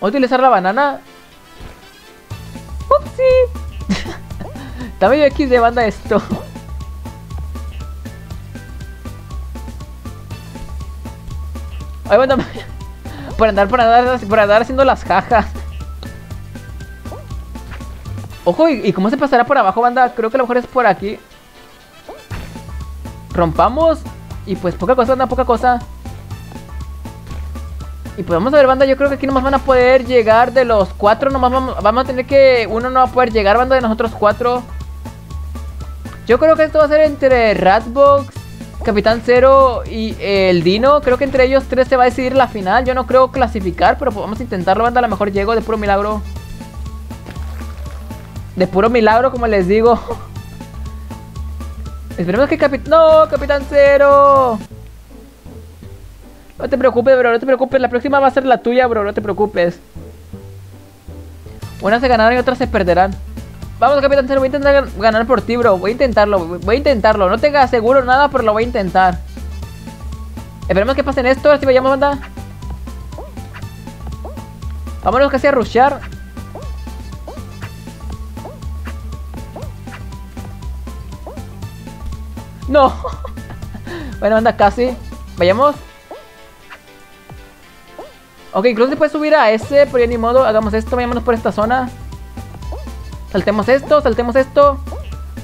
Voy a utilizar la banana. ¡Upsi! Está medio X de banda esto. Ay, banda, por andar, por andar, por andar haciendo las jajas. Ojo, ¿y, ¿y cómo se pasará por abajo, banda? Creo que a lo mejor es por aquí. Rompamos. Y pues poca cosa, banda, poca cosa. Y pues vamos a ver, banda, yo creo que aquí nomás van a poder llegar de los cuatro. Nomás vamos, vamos a tener que... Uno no va a poder llegar, banda, de nosotros cuatro. Yo creo que esto va a ser entre Ratbox, Capitán Zero y eh, el Dino. Creo que entre ellos tres se va a decidir la final. Yo no creo clasificar, pero pues vamos a intentarlo, banda. A lo mejor llego de puro milagro. De puro milagro, como les digo. Esperemos que Capitán... ¡No, Capitán Zero! No te preocupes, bro, no te preocupes. La próxima va a ser la tuya, bro, no te preocupes. Unas se ganarán y otras se perderán. Vamos, Capitán Zero, voy a intentar ganar por ti, bro. Voy a intentarlo, voy a intentarlo. No te aseguro nada, pero lo voy a intentar. Esperemos que pasen esto, así vayamos, banda. Vámonos casi a rushear. No. Bueno, anda casi. Vayamos. Ok, incluso se puede subir a ese, pero ya ni modo. Hagamos esto, vayámonos por esta zona. Saltemos esto, saltemos esto.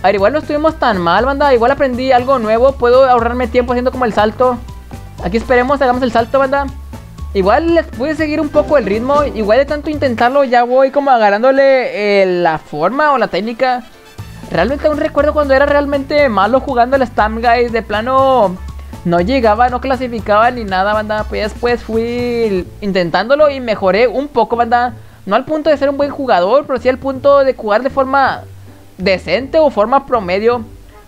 A ver, igual no estuvimos tan mal, banda. Igual aprendí algo nuevo. Puedo ahorrarme tiempo haciendo como el salto. Aquí esperemos, hagamos el salto, banda. Igual les pude seguir un poco el ritmo. Igual de tanto intentarlo ya voy como agarrándole eh, la forma o la técnica. Realmente aún recuerdo cuando era realmente malo jugando al Stumble Guys. De plano no llegaba, no clasificaba ni nada, banda. Pues después fui intentándolo y mejoré un poco, banda. No al punto de ser un buen jugador, pero sí al punto de jugar de forma decente o forma promedio.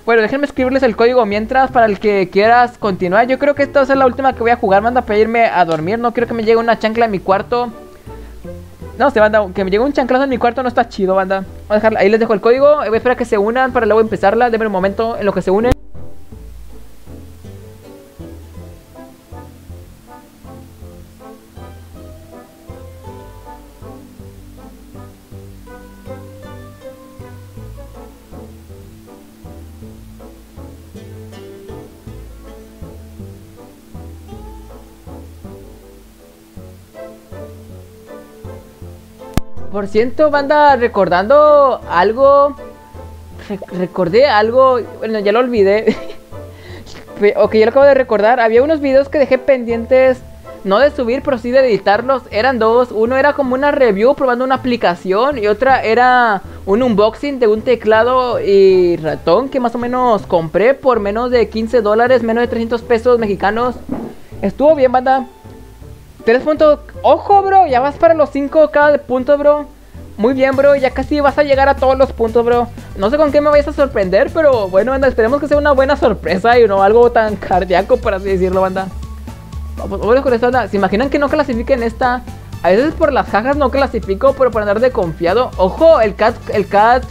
Bueno, déjenme escribirles el código mientras para el que quieras continuar. Yo creo que esta va a ser la última que voy a jugar, banda, para irme a dormir. No quiero que me llegue una chancla en mi cuarto. No sé, banda, que me llegue un chanclazo en mi cuarto no está chido, banda. Voy a dejarla. Ahí les dejo el código. Voy a esperar a que se unan para luego empezarla. Denme un momento en lo que se unen. Por cierto, banda, recordando algo, Re recordé algo, bueno, ya lo olvidé. Ok, yo lo acabo de recordar. Había unos videos que dejé pendientes, no de subir, pero sí de editarlos. Eran dos, uno era como una review probando una aplicación y otra era un unboxing de un teclado y ratón que más o menos compré por menos de quince dólares, menos de trescientos pesos mexicanos. Estuvo bien, banda. Tres puntos, ojo, bro, ya vas para los cinco K de puntos, bro. Muy bien, bro, ya casi vas a llegar a todos los puntos, bro. No sé con qué me vayas a sorprender, pero bueno, banda, esperemos que sea una buena sorpresa y no algo tan cardíaco, por así decirlo, banda. Vamos con esto, banda. ¿Se imaginan que no clasifiquen esta? A veces por las jajas no clasifico, pero por andar de confiado. Ojo, el cat, el cat,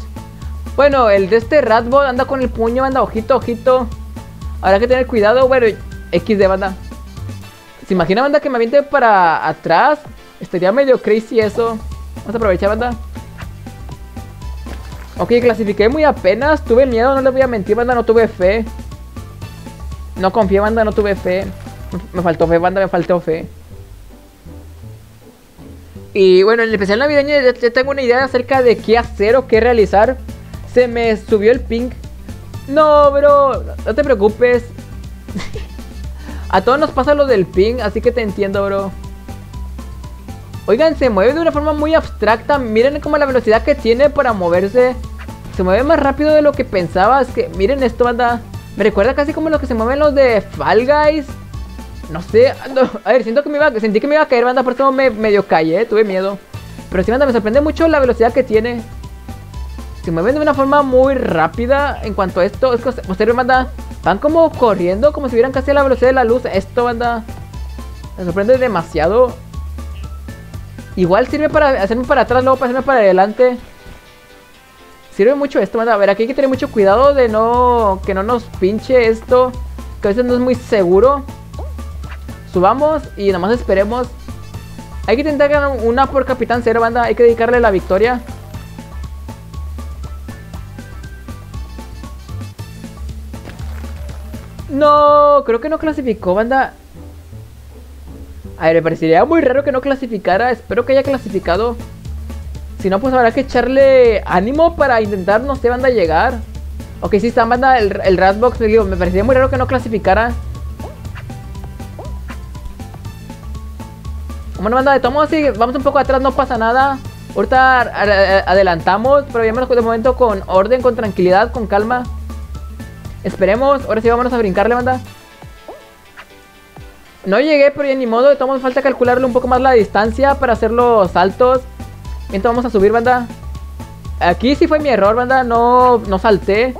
bueno, el de este Ratbot anda con el puño, banda, ojito, ojito. Habrá que tener cuidado, bueno, equis de, banda. ¿Se imagina, banda, que me aviente para atrás? Estaría medio crazy eso. Vamos a aprovechar, banda. Ok, clasifiqué muy apenas. Tuve miedo, no les voy a mentir, banda. No tuve fe. No confié, banda, no tuve fe. Me faltó fe, banda, me faltó fe. Y bueno, en el especial navideño ya tengo una idea acerca de qué hacer o qué realizar. Se me subió el ping. No, bro, no te preocupes. A todos nos pasa lo del ping, así que te entiendo, bro. Oigan, se mueve de una forma muy abstracta. Miren como la velocidad que tiene para moverse. Se mueve más rápido de lo que pensaba. Es que miren esto, banda. Me recuerda casi como lo que se mueven los de Fall Guys. No sé, no, a ver, siento que me iba, sentí que me iba a caer, banda. Por eso me medio caí, eh, tuve miedo. Pero sí, banda, me sorprende mucho la velocidad que tiene. Se mueven de una forma muy rápida. En cuanto a esto, es que ustedes, banda, van como corriendo, como si hubieran casi a la velocidad de la luz. Esto, banda, me sorprende demasiado. Igual sirve para hacerme para atrás, luego para hacerme para adelante. Sirve mucho esto, banda. A ver, aquí hay que tener mucho cuidado de no... que no nos pinche esto, que a veces no es muy seguro. Subamos y nada más esperemos. Hay que intentar ganar una por Capitán Zero, banda. Hay que dedicarle la victoria. No, creo que no clasificó, banda. A ver, me parecería muy raro que no clasificara. Espero que haya clasificado. Si no, pues habrá que echarle ánimo para intentar, no sé, banda, llegar. Ok, sí, está, banda, el, el Ratbox. Me, me parecía muy raro que no clasificara. Bueno, banda, de todos modos, si vamos un poco atrás, no pasa nada. Ahorita adelantamos, pero vayamos de momento con orden, con tranquilidad, con calma. Esperemos. Ahora sí, vámonos a brincarle, banda. No llegué, pero ya ni modo. De todos modos, falta calcularle un poco más la distancia para hacer los saltos. Entonces vamos a subir, banda. Aquí sí fue mi error, banda. No, no salté.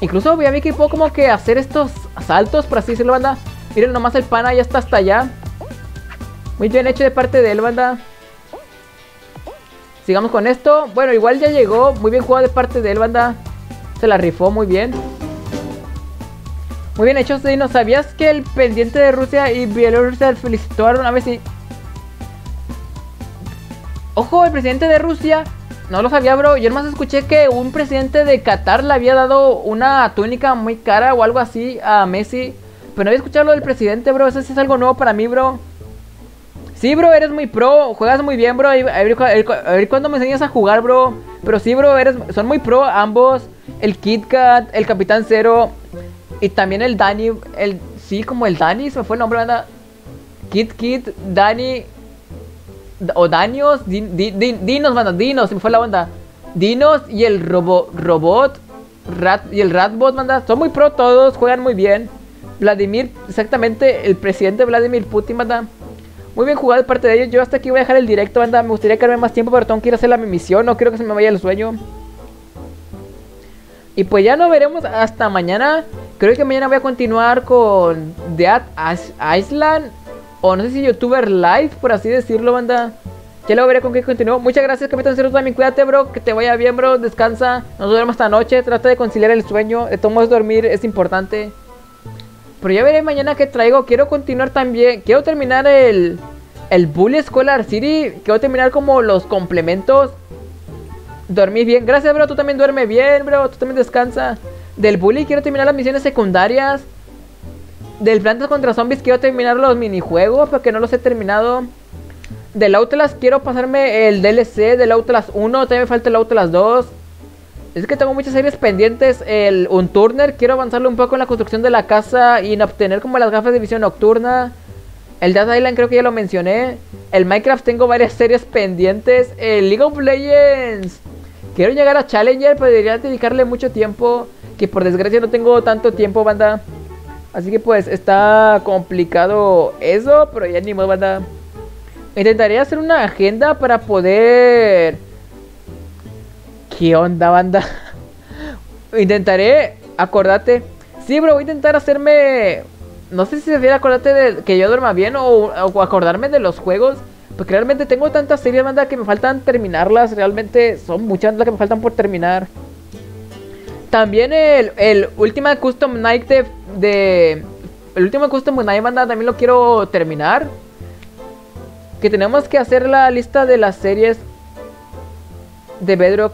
Incluso ya vi que puedo como que hacer estos saltos, por así decirlo, banda. Miren nomás, el pana ya está hasta allá. Muy bien hecho de parte de él, banda. Sigamos con esto. Bueno, igual ya llegó. Muy bien jugado de parte de él, banda. Se la rifó muy bien. Muy bien hecho, Zeno. ¿Sabías que el pendiente de Rusia y Bielorrusia felicitaron a Messi? Ojo, el presidente de Rusia. No lo sabía, bro. Yo nomás escuché que un presidente de Qatar le había dado una túnica muy cara o algo así a Messi. Pero no había escuchado lo del presidente, bro. Eso sí es algo nuevo para mí, bro. Sí, bro, eres muy pro. Juegas muy bien, bro. A ver, a ver, a ver cuándo me enseñas a jugar, bro. Pero sí, bro, eres, son muy pro ambos. El KitKat, el Capitán Zero... y también el Dani, el... sí, como el Dani, se me fue el nombre, banda. KitKit, Dani... o Danios, din, din, din, Dinos, banda, Dinos, se me fue la onda. Dinos y el robo, Robot, Rat, y el Ratbot, banda. Son muy pro todos, juegan muy bien. Vladimir, exactamente, el presidente Vladimir Putin, banda. Muy bien jugado de parte de ellos. Yo hasta aquí voy a dejar el directo, banda. Me gustaría quedarme más tiempo, pero tengo que ir a hacer la misión. No quiero que se me vaya el sueño. Y pues ya nos veremos hasta mañana. Creo que mañana voy a continuar con Death Island. O no sé si YouTuber Live, por así decirlo, banda. Ya lo veré con qué continúo. Muchas gracias, Capitán Zero, también. Cuídate, bro. Que te vaya bien, bro. Descansa. Nos vemos esta noche. Trata de conciliar el sueño. De todos modos, dormir es importante. Pero ya veré mañana qué traigo. Quiero continuar también. Quiero terminar el, el Bully Scholar City. Quiero terminar como los complementos. Dormís bien, gracias, bro, tú también duerme bien, bro, tú también descansa. Del Bully quiero terminar las misiones secundarias. Del Plantas Contra Zombies quiero terminar los minijuegos, porque no los he terminado. Del Outlast quiero pasarme el D L C del Outlast uno, también me falta el Outlast dos. Es que tengo muchas series pendientes. El Unturned, quiero avanzarle un poco en la construcción de la casa y obtener como las gafas de visión nocturna. El Death Island creo que ya lo mencioné. El Minecraft tengo varias series pendientes. El League of Legends quiero llegar a Challenger, pero debería dedicarle mucho tiempo, que por desgracia no tengo tanto tiempo, banda. Así que pues está complicado eso, pero ya ni modo, banda. Intentaré hacer una agenda para poder... ¿Qué onda, banda? Intentaré, acordate. Sí, bro, voy a intentar hacerme... no sé si se refiere a acordarte de que yo duerma bien o, o acordarme de los juegos. Porque realmente tengo tantas series, banda, que me faltan terminarlas. Realmente son muchas las que me faltan por terminar. También el, el Ultimate Custom Night de, de... el Ultimate Custom Night, banda, también lo quiero terminar. Que tenemos que hacer la lista de las series de Bedrock.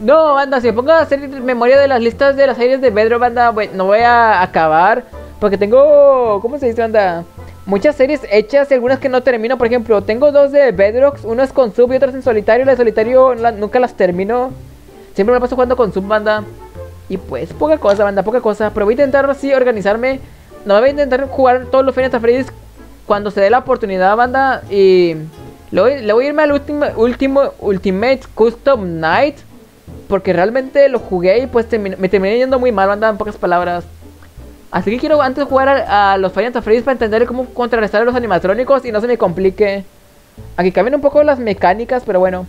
No, banda, si me pongo a hacer memoria de las listas de las series de Bedrock, banda, no voy a acabar. Porque tengo... ¿cómo se dice, banda? Muchas series hechas y algunas que no termino. Por ejemplo, tengo dos de Bedrock. Uno es con sub y otro es en solitario. La de solitario la, nunca las termino. Siempre me paso jugando con sub, banda. Y pues, poca cosa, banda, poca cosa. Pero voy a intentar así organizarme. No, voy a intentar jugar todos los Five Nights at Freddy's cuando se dé la oportunidad, banda. Y le voy, le voy a irme al último, último Ultimate Custom Night, porque realmente lo jugué y pues termi me terminé yendo muy mal, banda, en pocas palabras. Así que quiero antes jugar a, a los Five Nights at Freddy's para entender cómo contrarrestar a los animatrónicos y no se me complique. Aquí cambian un poco las mecánicas, pero bueno.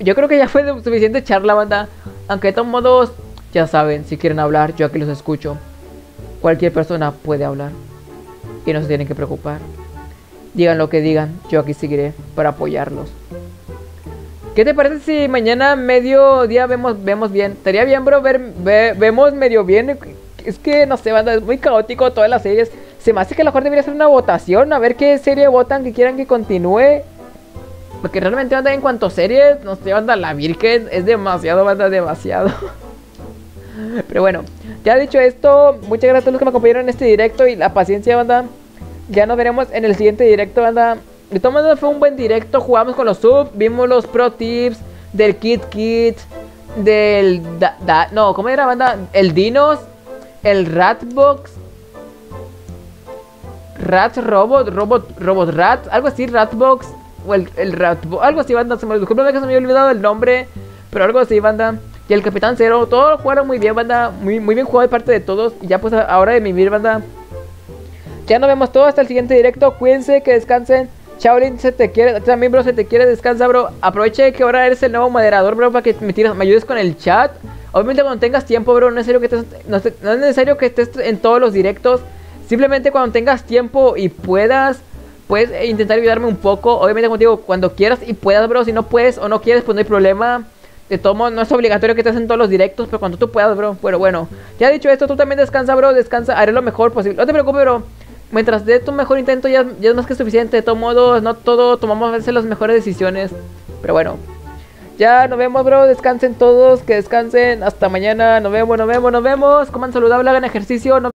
Yo creo que ya fue suficiente charla, banda. Aunque de todos modos, ya saben, si quieren hablar, yo aquí los escucho. Cualquier persona puede hablar y no se tienen que preocupar. Digan lo que digan, yo aquí seguiré para apoyarlos. ¿Qué te parece si mañana mediodía vemos, vemos bien? Estaría bien, bro, ver, ve, vemos medio bien. Es que, no sé, banda, es muy caótico todas las series. Se me hace que a lo mejor debería hacer una votación, a ver qué serie votan que quieran que continúe. Porque realmente, banda, en cuanto a series, no sé, banda, la Virgen es demasiado, banda, demasiado. Pero bueno, ya dicho esto, muchas gracias a los que me acompañaron en este directo y la paciencia, banda. Ya nos veremos en el siguiente directo, banda. De todas maneras fue un buen directo, jugamos con los subs, vimos los pro tips del KitKit, del... Da, da, no, ¿cómo era, banda? El Dinos, el Ratbox, Rat Robot, Robot, Robot Rat, algo así, Ratbox, o el, el Ratbox, algo así, banda. Se me, disculpen que se me había olvidado el nombre, pero algo así, banda. Y el Capitán Zero, todos jugaron muy bien, banda, muy, muy bien jugado de parte de todos. Y ya pues ahora de mi vida, banda, ya nos vemos todos hasta el siguiente directo. Cuídense, que descansen. Shaolin, se te quiere, también, bro, se te quiere, descansa, bro. Aproveche que ahora eres el nuevo moderador, bro, para que me, tires, me ayudes con el chat. Obviamente cuando tengas tiempo, bro, no es necesario que estés, no, no es necesario que estés en todos los directos. Simplemente cuando tengas tiempo y puedas, puedes intentar ayudarme un poco. Obviamente contigo cuando quieras y puedas, bro. Si no puedes o no quieres, pues no hay problema. De todo modo, no es obligatorio que estés en todos los directos, pero cuando tú puedas, bro. Pero bueno, ya dicho esto, tú también descansa, bro, descansa. Haré lo mejor posible, no te preocupes, bro. Mientras dé tu mejor intento, ya, ya es más que suficiente. De todos modos, no todo tomamos a veces las mejores decisiones. Pero bueno, ya nos vemos, bro. Descansen todos, que descansen. Hasta mañana. Nos vemos, nos vemos, nos vemos. Coman saludable, hagan ejercicio. Nos